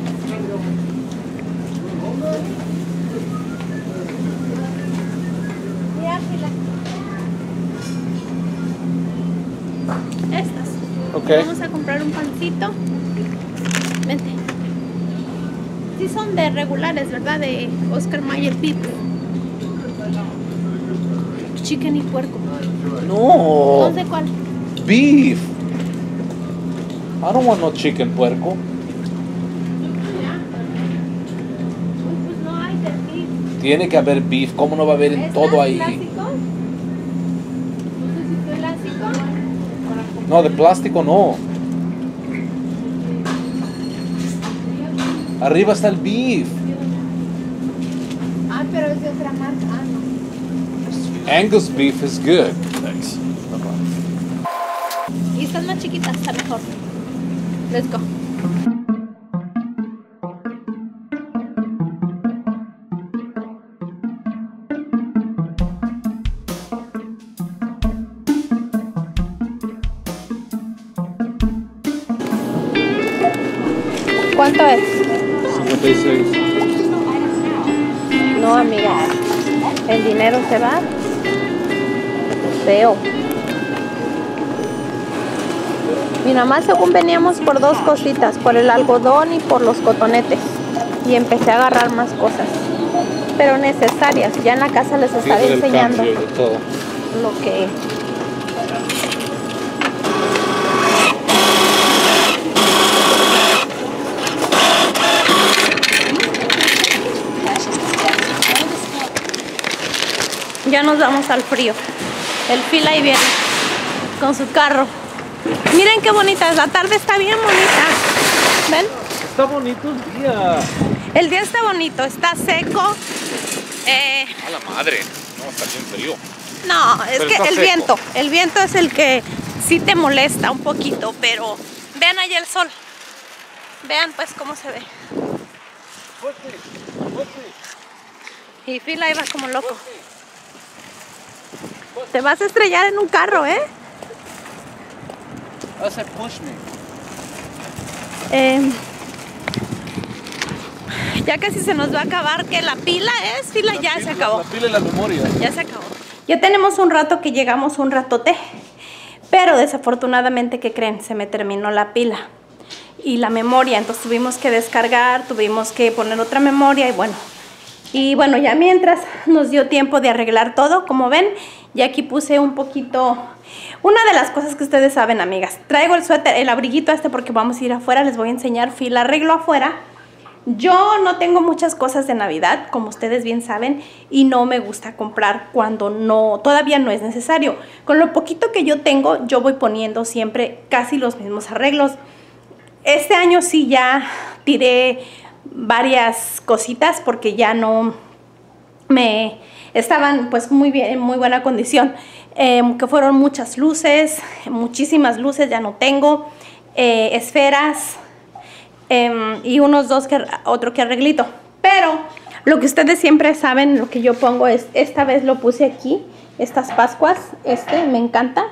Mira, Fila. Estas. Okay. Vamos a comprar un pancito. Vente. Sí son de regulares, ¿verdad? De Oscar Mayer Pit. Chicken y puerco. No. ¿Dónde cuál? Beef. I don't want no chicken puerco. Pues no hay de beef. Tiene que haber beef. ¿Cómo no va a haber en todo ahí? ¿Plástico? ¿Plástico? No, de plástico no. Arriba está el beef. Ah, pero es de otra marca. Ah, no. Angus beef is good. Thanks. Y estas más chiquitas, está mejor. Let's go. ¿Cuánto es? cincuenta y seis. No, amiga. El dinero se va. Feo. Y nada más según veníamos por dos cositas, por el algodón y por los cotonetes. Y empecé a agarrar más cosas, pero necesarias. Ya en la casa les estaré enseñando lo que es. Ya nos vamos al frío. El Fila ahí viene con su carro. Miren qué bonita es. La tarde está bien bonita. ¿Ven? Está bonito el día. El día está bonito. Está seco. Eh... A la madre. No, está bien frío. No, es pero que el seco. Viento. El viento es el que sí te molesta un poquito. Pero vean ahí el sol. Vean pues cómo se ve. Fuerte, fuerte. Y Fila ahí va como loco. Fuerte. Te vas a estrellar en un carro, ¿eh? Hace push me. Eh, ya casi se nos va a acabar, que la pila es, Fila la ya pila, se acabó. La pila y la memoria. Ya se acabó. Ya tenemos un rato que llegamos, un ratote, pero desafortunadamente, ¿qué creen? Se me terminó la pila y la memoria, entonces tuvimos que descargar, tuvimos que poner otra memoria y bueno. Y bueno, ya mientras nos dio tiempo de arreglar todo, como ven, ya aquí puse un poquito... Una de las cosas que ustedes saben, amigas, traigo el suéter, el abriguito este porque vamos a ir afuera, les voy a enseñar, Fila arreglo afuera. Yo no tengo muchas cosas de Navidad, como ustedes bien saben, y no me gusta comprar cuando no, todavía no es necesario. Con lo poquito que yo tengo, yo voy poniendo siempre casi los mismos arreglos. Este año sí ya tiré... varias cositas porque ya no me estaban pues muy bien, en muy buena condición, eh, que fueron muchas luces, muchísimas luces ya no tengo, eh, esferas, eh, y unos dos que otro que arreglito, pero lo que ustedes siempre saben, lo que yo pongo es, esta vez lo puse aquí, estas Pascuas, este me encanta.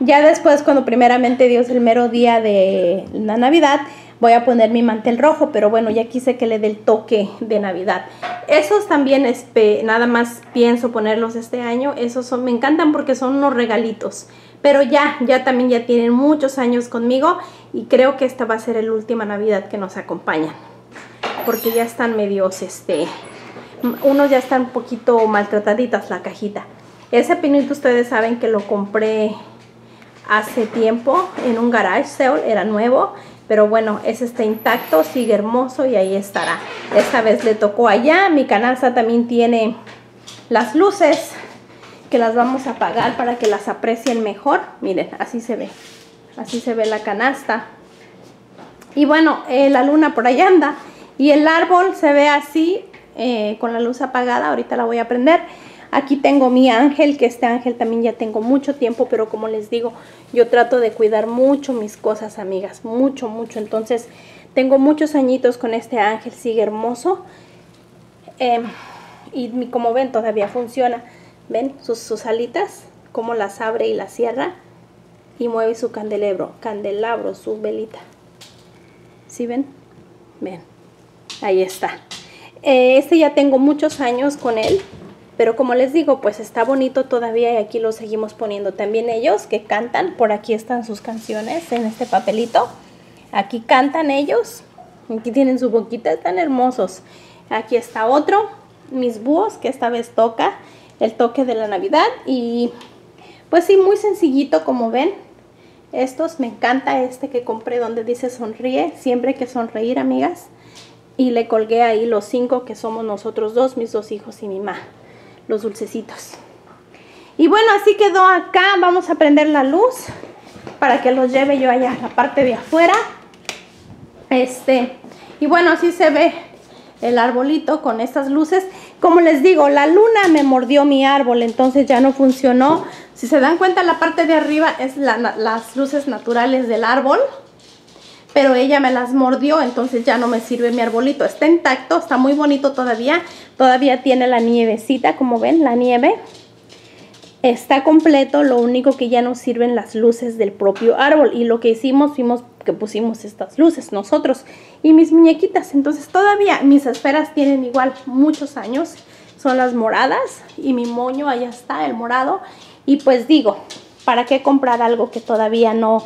Ya después, cuando primeramente Dios, el mero día de la Navidad, voy a poner mi mantel rojo, pero bueno, ya quise que le dé el toque de Navidad. Esos también, este, nada más pienso ponerlos este año. Esos son, me encantan porque son unos regalitos. Pero ya, ya también ya tienen muchos años conmigo y creo que esta va a ser la última Navidad que nos acompañan. Porque ya están medios, este, unos ya están un poquito maltrataditas la cajita. Ese pinito ustedes saben que lo compré hace tiempo en un garage sale, era nuevo. Pero bueno, ese está intacto, sigue hermoso y ahí estará. Esta vez le tocó allá. Mi canasta también tiene las luces que las vamos a apagar para que las aprecien mejor. Miren, así se ve. Así se ve la canasta. Y bueno, eh, la luna por allá anda. Y el árbol se ve así, eh, con la luz apagada. Ahorita la voy a prender. Aquí tengo mi ángel, que este ángel también ya tengo mucho tiempo, pero como les digo, yo trato de cuidar mucho mis cosas, amigas, mucho, mucho. Entonces, tengo muchos añitos con este ángel, sigue hermoso. Eh, y como ven, todavía funciona. ¿Ven? Sus, sus alitas, cómo las abre y las cierra. Y mueve su candelabro, candelabro, su velita. ¿Sí ven? Ven. Ahí está. Eh, este ya tengo muchos años con él. Pero como les digo, pues está bonito todavía y aquí lo seguimos poniendo. También ellos que cantan, por aquí están sus canciones en este papelito. Aquí cantan ellos, aquí tienen su boquita, están hermosos. Aquí está otro, mis búhos, que esta vez toca el toque de la Navidad. Y pues sí, muy sencillito como ven. Estos, me encanta este que compré donde dice sonríe, siempre hay que sonreír, amigas. Y le colgué ahí los cinco que somos nosotros dos, mis dos hijos y mi mamá. Los dulcecitos. Y bueno, así quedó acá. Vamos a prender la luz para que los lleve yo allá a la parte de afuera. Este, Y bueno, así se ve el arbolito con estas luces. Como les digo, la luna me mordió mi árbol, entonces ya no funcionó. Si se dan cuenta, la parte de arriba es la, las luces naturales del árbol, pero ella me las mordió, entonces ya no me sirve mi arbolito. Está intacto, está muy bonito todavía. Todavía tiene la nievecita, como ven, la nieve. Está completo, lo único que ya no sirven las luces del propio árbol. Y lo que hicimos, fuimos que pusimos estas luces nosotros y mis muñequitas. Entonces todavía mis esferas tienen igual muchos años. Son las moradas y mi moño, allá está, el morado. Y pues digo, ¿para qué comprar algo que todavía no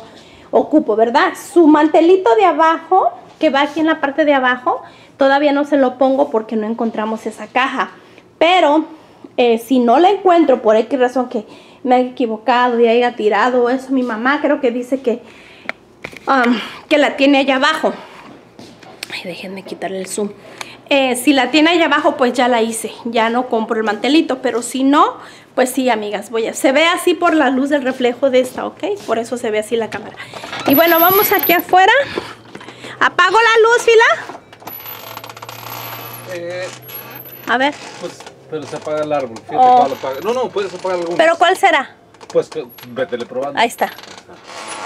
ocupo, verdad? Su mantelito de abajo, que va aquí en la parte de abajo, todavía no se lo pongo porque no encontramos esa caja. Pero eh, si no la encuentro por X razón, que me haya equivocado y haya tirado eso, mi mamá creo que dice que, um, que la tiene allá abajo. Ay, déjenme quitarle el zoom. Eh, si la tiene allá abajo, pues ya la hice. Ya no compro el mantelito, pero si no, pues sí, amigas, voy a... Se ve así por la luz del reflejo de esta, ¿ok? Por eso se ve así la cámara. Y bueno, vamos aquí afuera. ¿Apago la luz, Fila? Eh, a ver. Pues, pero se apaga el árbol. Fíjate, oh. Lo apaga. No, no, puedes apagar algunos. ¿Pero cuál será? Pues, vétele probando. Ahí está.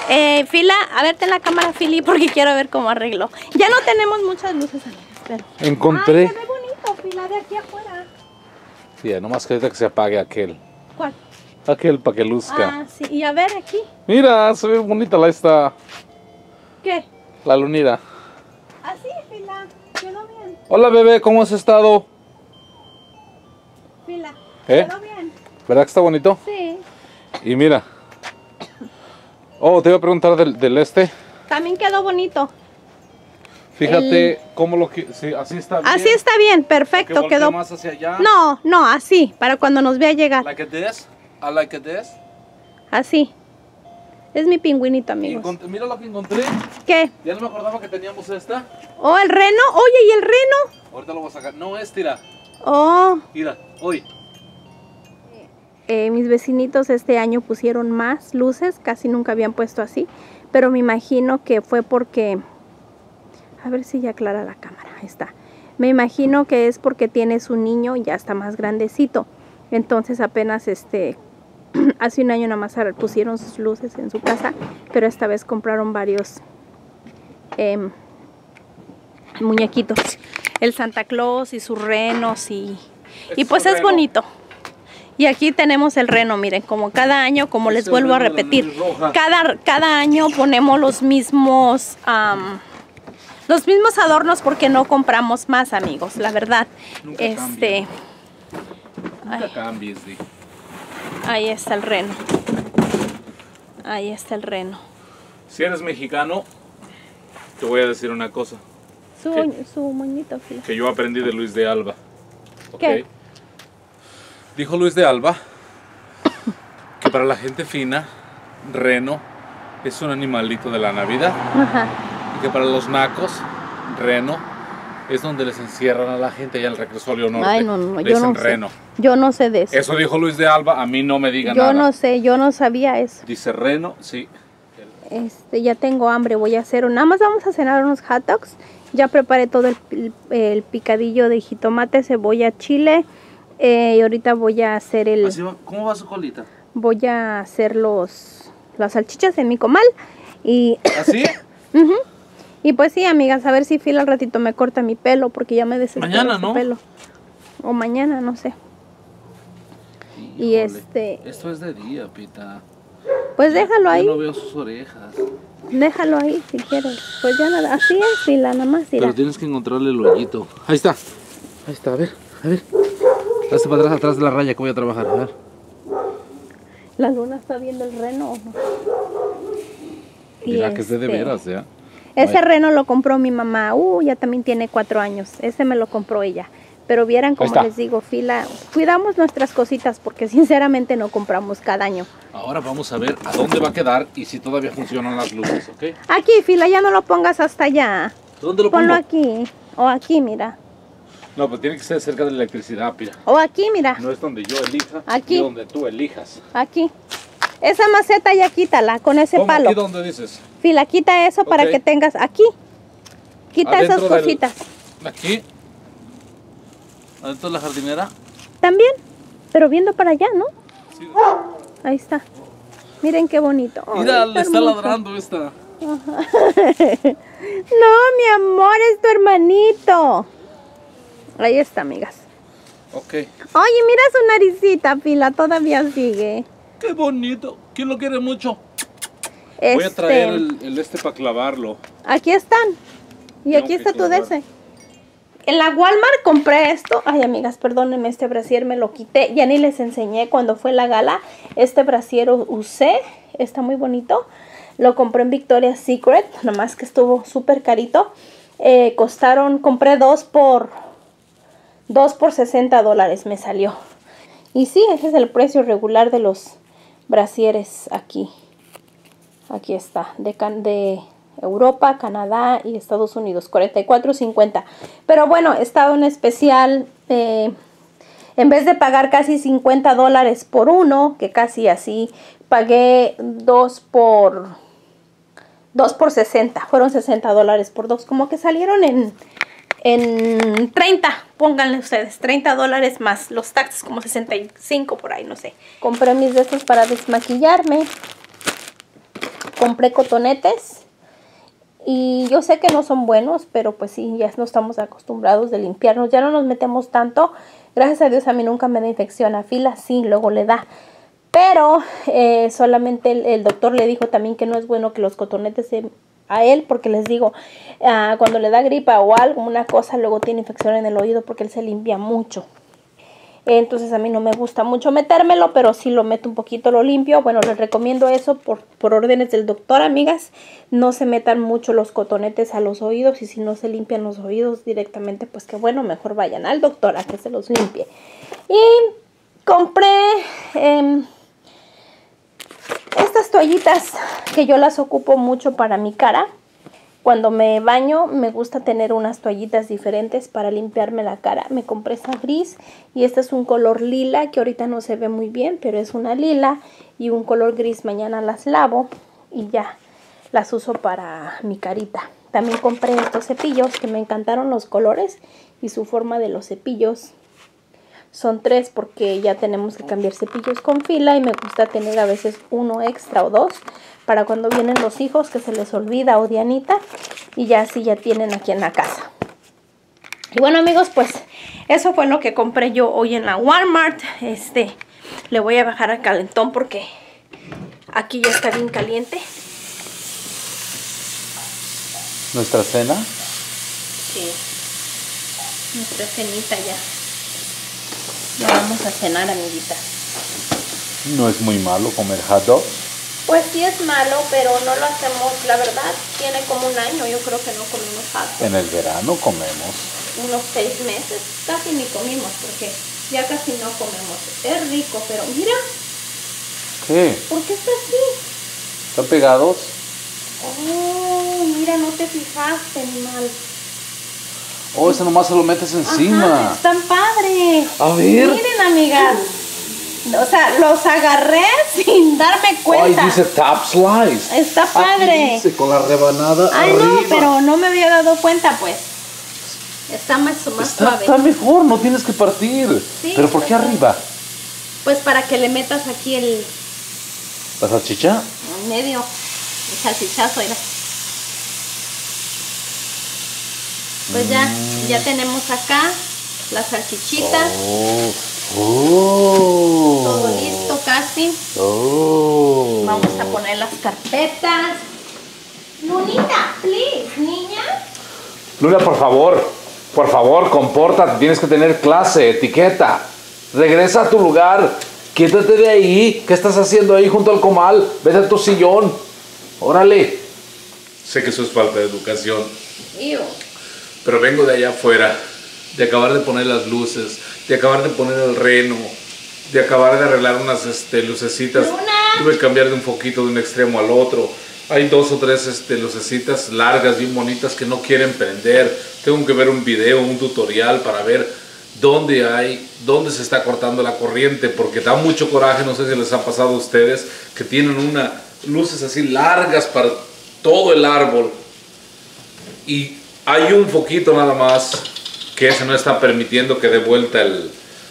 Eh, Fila, a verte en la cámara, Fili, porque quiero ver cómo arreglo. Ya no tenemos muchas luces, amigas. Pero... Encontré. Ay, se ve bonito, Fila, de aquí afuera. Sí, yeah, nomás que ahorita que se apague aquel. ¿Cuál? Aquel para que luzca. Ah, sí, y a ver aquí. Mira, se ve bonita la esta. ¿Qué? La lunita. Así, ah, Fila, quedó bien. Hola, bebé, ¿cómo has estado? Fila, ¿eh? Quedó bien. ¿Verdad que está bonito? Sí. Y mira. Oh, te iba a preguntar del, del este. También quedó bonito. Fíjate el... cómo lo que... Sí, así está bien. Así está bien, perfecto. Quedó más hacia allá. No, no, así, para cuando nos vea llegar. Like this, I like this. Así. Es mi pingüinito, amigos. Encont Mira lo que encontré. ¿Qué? Ya no me acordaba que teníamos esta. Oh, el reno. Oye, ¿y el reno? Ahorita lo voy a sacar. No, es tira. Oh. Mira, hoy. Eh, mis vecinitos este año pusieron más luces. Casi nunca habían puesto así. Pero me imagino que fue porque... A ver si ya aclara la cámara, ahí está. Me imagino que es porque tienes un niño y ya está más grandecito. Entonces apenas este, hace un año nada más pusieron sus luces en su casa, pero esta vez compraron varios eh, muñequitos. El Santa Claus y sus renos y, y pues es bonito. Y aquí tenemos el reno, miren, como cada año, como les vuelvo a repetir, cada, cada año ponemos los mismos... Um, Los mismos adornos porque no compramos más, amigos, la verdad. Nunca este. Nunca cambies, sí. Ahí está el reno. Ahí está el reno. Si eres mexicano, te voy a decir una cosa. Su, que, su moñito, Fila. Que yo aprendí de Luis de Alba. Okay. ¿Qué? Dijo Luis de Alba que para la gente fina, reno es un animalito de la Navidad. Ajá. Que para los nacos, reno, es donde les encierran a la gente allá en el reclusorio norte. Ay, no, no, yo no reno. Sé. Yo no sé de eso. Eso dijo Luis de Alba, a mí no me digan nada. Yo no sé, yo no sabía eso. Dice reno, sí. Este, ya tengo hambre, voy a hacer un... Nada más vamos a cenar unos hot dogs. Ya preparé todo el, el, el picadillo de jitomate, cebolla, chile. Eh, y ahorita voy a hacer el... Así va. ¿Cómo va su colita? Voy a hacer los... Las salchichas en mi comal. Y... ¿Así? Mhm. uh-huh. Y pues sí, amigas, a ver si Fila al ratito me corta mi pelo, porque ya me desespero. Mañana, ¿no? Pelo. O mañana, no sé. Híjole, y este... Esto es de día, Pita. Pues déjalo ahí. Yo no veo sus orejas. Déjalo ahí, si quieres. Pues ya nada, así es, Fila, nada más. Fila. Pero tienes que encontrarle el hoyito. Ahí está. Ahí está, a ver, a ver. Hazte para atrás, atrás de la raya que voy a trabajar, a ver. ¿La luna está viendo el reno o no? Mira, este... que es de veras, ¿ya? Ese reno lo compró mi mamá, uh, ya también tiene cuatro años, ese me lo compró ella. Pero vieran, como les digo, Fila, cuidamos nuestras cositas porque sinceramente no compramos cada año. Ahora vamos a ver a dónde va a quedar y si todavía funcionan las luces, ¿ok? Aquí, Fila, ya no lo pongas hasta allá. ¿Dónde lo pongo? Ponlo aquí, o aquí, mira. No, pues tiene que ser cerca de la electricidad, Pira. O aquí, mira. No es donde yo elija, aquí. Es donde tú elijas. Aquí. Esa maceta ya quítala con ese palo. ¿Aquí dónde dices? Fila, quita eso para okay. que tengas aquí. Quita esas cositas. Del, aquí. Adentro de la jardinera. También, pero viendo para allá, ¿no? Sí. Ahí está. Miren qué bonito. Oh, mira, está le está hermoso. Ladrando esta. Ajá. No, mi amor, es tu hermanito. Ahí está, amigas. Ok. Oye, mira su naricita, Fila, todavía sigue. Qué bonito. ¿Quién lo quiere mucho? Este. Voy a traer el, el este para clavarlo. Aquí están. Y tengo aquí está tu de ese. En la Walmart compré esto. Ay, amigas, perdónenme, este brasier me lo quité. Ya ni les enseñé cuando fue la gala. Este brasier usé. Está muy bonito. Lo compré en Victoria's Secret. Nomás que estuvo súper carito. Eh, costaron, compré dos por... Dos por sesenta dólares me salió. Y sí, ese es el precio regular de los brasieres aquí. Aquí está. De... Can de Europa, Canadá y Estados Unidos, cuarenta y cuatro cincuenta. Pero bueno, estaba en especial, eh, en vez de pagar casi cincuenta dólares por uno, que casi así, pagué dos por, dos por sesenta. Fueron sesenta dólares por dos, como que salieron en, en treinta, pónganle ustedes, treinta dólares más los taxes, como sesenta y cinco por ahí, no sé. Compré mis de estos para desmaquillarme. Compré cotonetes. Y yo sé que no son buenos, pero pues sí, ya no estamos acostumbrados de limpiarnos. Ya no nos metemos tanto. Gracias a Dios a mí nunca me da infección. A Fila sí, luego le da. Pero eh, solamente el, el doctor le dijo también que no es bueno que los cotonetes se, a él. Porque les digo, uh, cuando le da gripa o algo, una cosa, luego tiene infección en el oído porque él se limpia mucho. Entonces a mí no me gusta mucho metérmelo, pero si lo meto un poquito lo limpio. Bueno, les recomiendo eso por, por órdenes del doctor, amigas. No se metan mucho los cotonetes a los oídos, y si no se limpian los oídos directamente, pues que bueno, mejor vayan al doctor a que se los limpie. Y compré eh, estas toallitas que yo las ocupo mucho para mi cara. Cuando me baño me gusta tener unas toallitas diferentes para limpiarme la cara. Me compré esta gris y este es un color lila que ahorita no se ve muy bien, pero es una lila y un color gris. Mañana las lavo y ya las uso para mi carita. También compré estos cepillos que me encantaron los colores y su forma de los cepillos. Son tres porque ya tenemos que cambiar cepillos con Fila y me gusta tener a veces uno extra o dos. Para cuando vienen los hijos que se les olvida o Dianita. Y ya así ya tienen aquí en la casa. Y bueno, amigos, pues eso fue lo que compré yo hoy en la Walmart. Este, le voy a bajar al calentón porque aquí ya está bien caliente. ¿Nuestra cena? Sí. Nuestra cenita ya. Ya vamos a cenar, amiguita. ¿No es muy malo comer hot dog? Pues sí es malo, pero no lo hacemos, la verdad, tiene como un año, yo creo que no comimos hot dog. En el verano comemos. Unos seis meses, casi ni comimos, porque ya casi no comemos. Es rico, pero mira. ¿Qué? ¿Por qué está así? ¿Están pegados? Oh, mira, no te fijaste, animal. Oh, ese nomás se lo metes encima. Ajá, están padres. A ver. Miren, amigas. O sea, los agarré sin darme cuenta. Ay, dice top slice. Está padre. Dice con la rebanada. Ay, arriba. No, pero no me había dado cuenta, pues. Está más, más está, suave. Está mejor, no tienes que partir. Sí, ¿pero por qué arriba? Pues para que le metas aquí el... ¿La salchicha? En medio. El salchichazo era. Pues mm. ya, ya tenemos acá las salchichitas. Oh. Oh. Todo listo casi. Oh. Vamos a poner las carpetas. Lunita, please, niña. Luna, por favor, por favor, compórtate. Tienes que tener clase, etiqueta. Regresa a tu lugar. Quítate de ahí. ¿Qué estás haciendo ahí junto al comal? Vete a tu sillón. Órale. Sé que eso es falta de educación. Ew. Pero vengo de allá afuera. De acabar de poner las luces, de acabar de poner el reno, de acabar de arreglar unas este, lucecitas. Luna. Tuve que cambiar de un foquito de un extremo al otro. Hay dos o tres este, lucecitas largas, bien bonitas, que no quieren prender. Tengo que ver un video, un tutorial para ver dónde hay, dónde se está cortando la corriente. Porque da mucho coraje, no sé si les ha pasado a ustedes, que tienen unas luces así largas para todo el árbol. Y hay un poquito nada más que se no está permitiendo que dé vuelta el,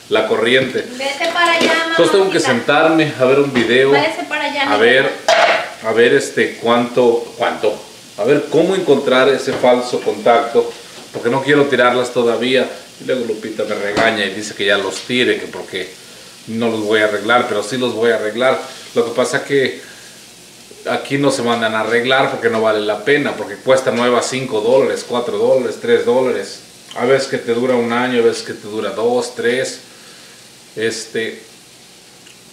la corriente. Vete para allá, mamá. Entonces tengo que sentarme a ver un video. Váyase para allá, a ver, mamá. A ver este cuánto, cuánto. A ver cómo encontrar ese falso contacto, porque no quiero tirarlas todavía. Y luego Lupita me regaña y dice que ya los tire, que porque no los voy a arreglar, pero sí los voy a arreglar. Lo que pasa es que aquí no se mandan a arreglar porque no vale la pena, porque cuesta nueva cinco dólares, cuatro dólares, tres dólares. A veces que te dura un año, a veces que te dura dos, tres. Este,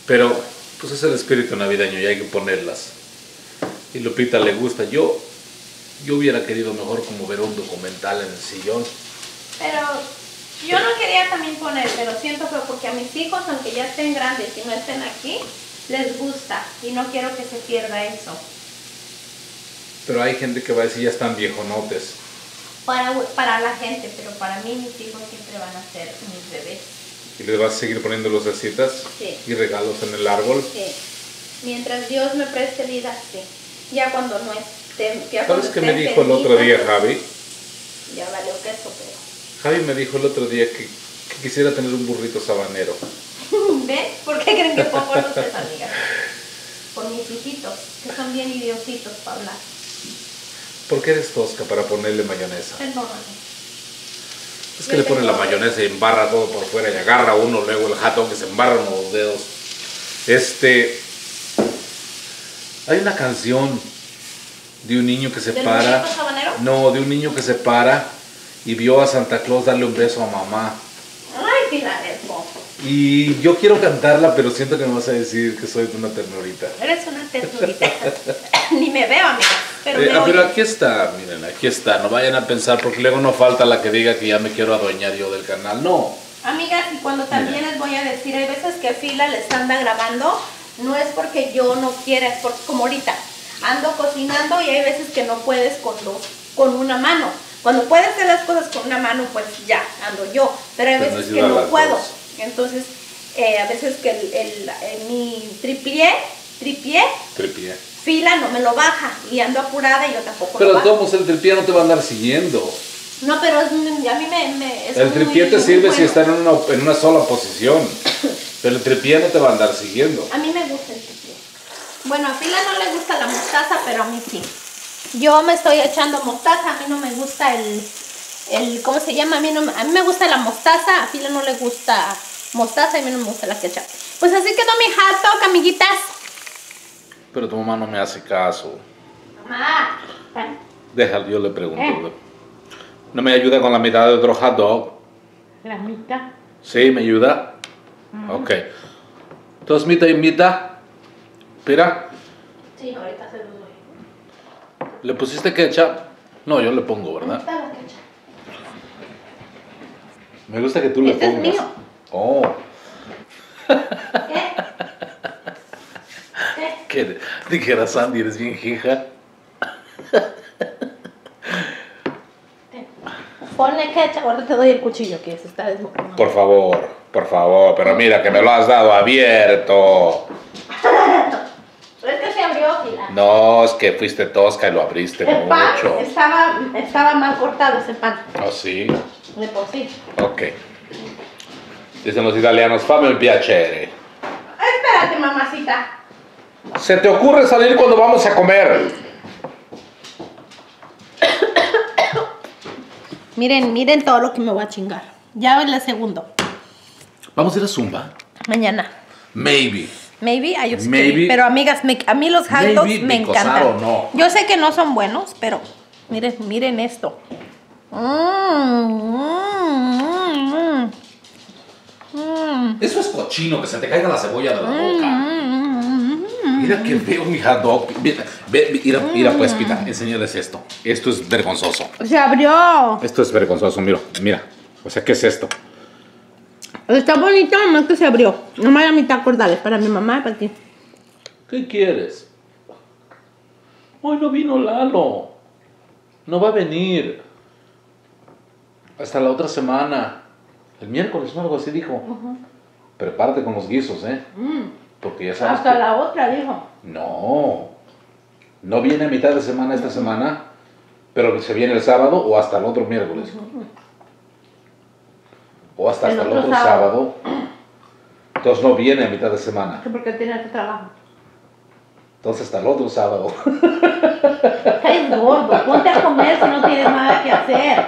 pero pues es el espíritu navideño y hay que ponerlas. Y Lupita le gusta. Yo, yo hubiera querido mejor como ver un documental en el sillón. Pero yo no quería también poner, pero siento que porque a mis hijos, aunque ya estén grandes y no estén aquí, les gusta y no quiero que se pierda eso. Pero hay gente que va a decir ya están viejonotes. Para, para la gente, pero para mí mis hijos siempre van a ser mis bebés. ¿Y les vas a seguir poniendo lucecitas? Sí. ¿Y regalos en el árbol? Sí. Mientras Dios me preste vida, sí. Ya cuando no esté... Ya ¿Sabes qué me dijo el otro día Javi? Ya valió queso, pero... Javi me dijo el otro día que, que quisiera tener un burrito sabanero. ¿Ven? ¿Por qué creen que pongo luces, amigas? Por mis hijitos, que son bien idiositos para hablar. ¿Por qué eres tosca para ponerle mayonesa? Perdóname. Es que yo le ponen la mayonesa y embarra todo por fuera y agarra uno, luego el jatón que se embarra en los dedos. Este... Hay una canción de un niño que se para... ¿Del sabanero? No, de un niño que se para y vio a Santa Claus darle un beso a mamá. Ay, que la dejo. Y yo quiero cantarla, pero siento que me vas a decir que soy una ternurita. Eres una ternurita. Ni me veo, amiga. Pero, eh, me pero aquí está, miren, aquí está. No vayan a pensar, porque luego no falta la que diga que ya me quiero adueñar yo del canal. No. Amigas, y cuando también miren, les voy a decir, hay veces que Fila les anda grabando, no es porque yo no quiera, es porque, como ahorita, ando cocinando y hay veces que no puedes con dos, con una mano. Cuando puedes hacer las cosas con una mano, pues ya, ando yo. Pero hay veces que no puedo. Dos. Entonces, eh, a veces que el, el, el, mi tripié, tripié, tripié, Fila no me lo baja y ando apurada y yo tampoco pero lo bajo. Pero el tripié no te va a andar siguiendo. No, pero es, a mí me... me es el tripié te sirve bueno. Si está en una, en una sola posición, pero el tripié no te va a andar siguiendo. A mí me gusta el tripié. Bueno, a Fila no le gusta la mostaza, pero a mí sí. Yo me estoy echando mostaza, a mí no me gusta el... el ¿Cómo se llama? A mí, no, a mí me gusta la mostaza, a Fila no le gusta... mostaza y a mí no me gusta la ketchup. Pues así quedó mi hot dog, amiguitas. Pero tu mamá no me hace caso. Mamá. Déjalo, yo le pregunto. ¿Eh? ¿No me ayuda con la mitad de otro hot dog? ¿La mitad? Sí, ¿me ayuda? Mm. Ok. ¿Entonces mitad y mitad? ¿Pira? Sí, ahorita se lo doy. ¿Le pusiste ketchup? No, yo le pongo, ¿verdad? ¿Dónde está la ketchup? Me gusta que tú le pongas. ¿Este es mío? Oh. ¿Qué? ¿Qué? ¿Qué era Sandy? ¿Eres bien hija? Ponle ketchup, ahora te doy el cuchillo que se está desmoronando. Por favor, por favor, pero mira que me lo has dado abierto. Pero es que se abrió, Fila. No, es que fuiste tosca y lo abriste el mucho. Pan estaba, estaba mal cortado ese pan. Oh, sí. De por sí. Ok. Dicen los italianos, fammi il piacere. Espérate, mamacita. ¿Se te ocurre salir cuando vamos a comer? Miren, miren todo lo que me voy a chingar. Ya es la segunda. ¿Vamos a ir a Zumba? Mañana. Maybe. Maybe, I just Maybe. Pero amigas, me, a mí los hot dogs me encantan. No. Yo sé que no son buenos, pero miren, miren esto. Mmm, mmm, mmm. Mm. Eso es cochino, que se te caiga la cebolla de la mm, boca. Mm, mm, mira que veo mi hot dog. Mira, mira, mira pues, Pita, enséñales esto. Esto es vergonzoso. Se abrió. Esto es vergonzoso, mira, mira. O sea, ¿qué es esto? Está bonito, nomás que se abrió. Nomás la mitad, cordales, para mi mamá y para ti. ¿Qué quieres? Hoy no vino Lalo. No va a venir. Hasta la otra semana. El miércoles, ¿no? Algo así dijo. Uh-huh. Prepárate con los guisos, ¿eh? Mm. Porque ya sabes. Hasta que... la otra dijo. No. No viene a mitad de semana esta semana. pero que se viene el sábado o hasta el otro miércoles. Uh-huh. O hasta, hasta el otro, el otro sábado. sábado. Entonces no viene a mitad de semana. ¿Por qué tiene tu trabajo? Entonces hasta el otro sábado. Estás gordo, ponte a comer si no tienes nada que hacer.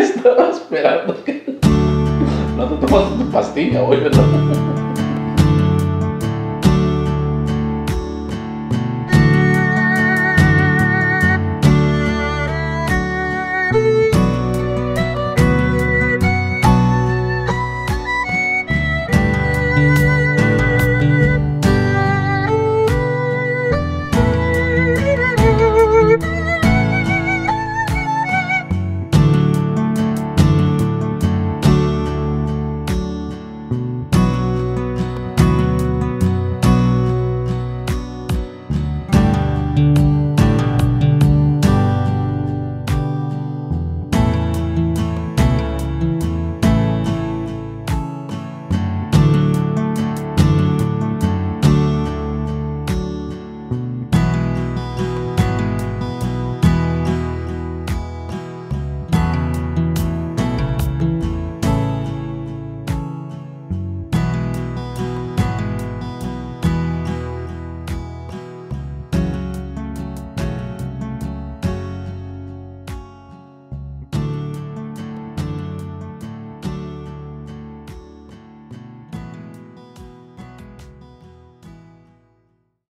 Estaba esperando que... No te tomas tu pastilla hoy, ¿verdad? Thank you.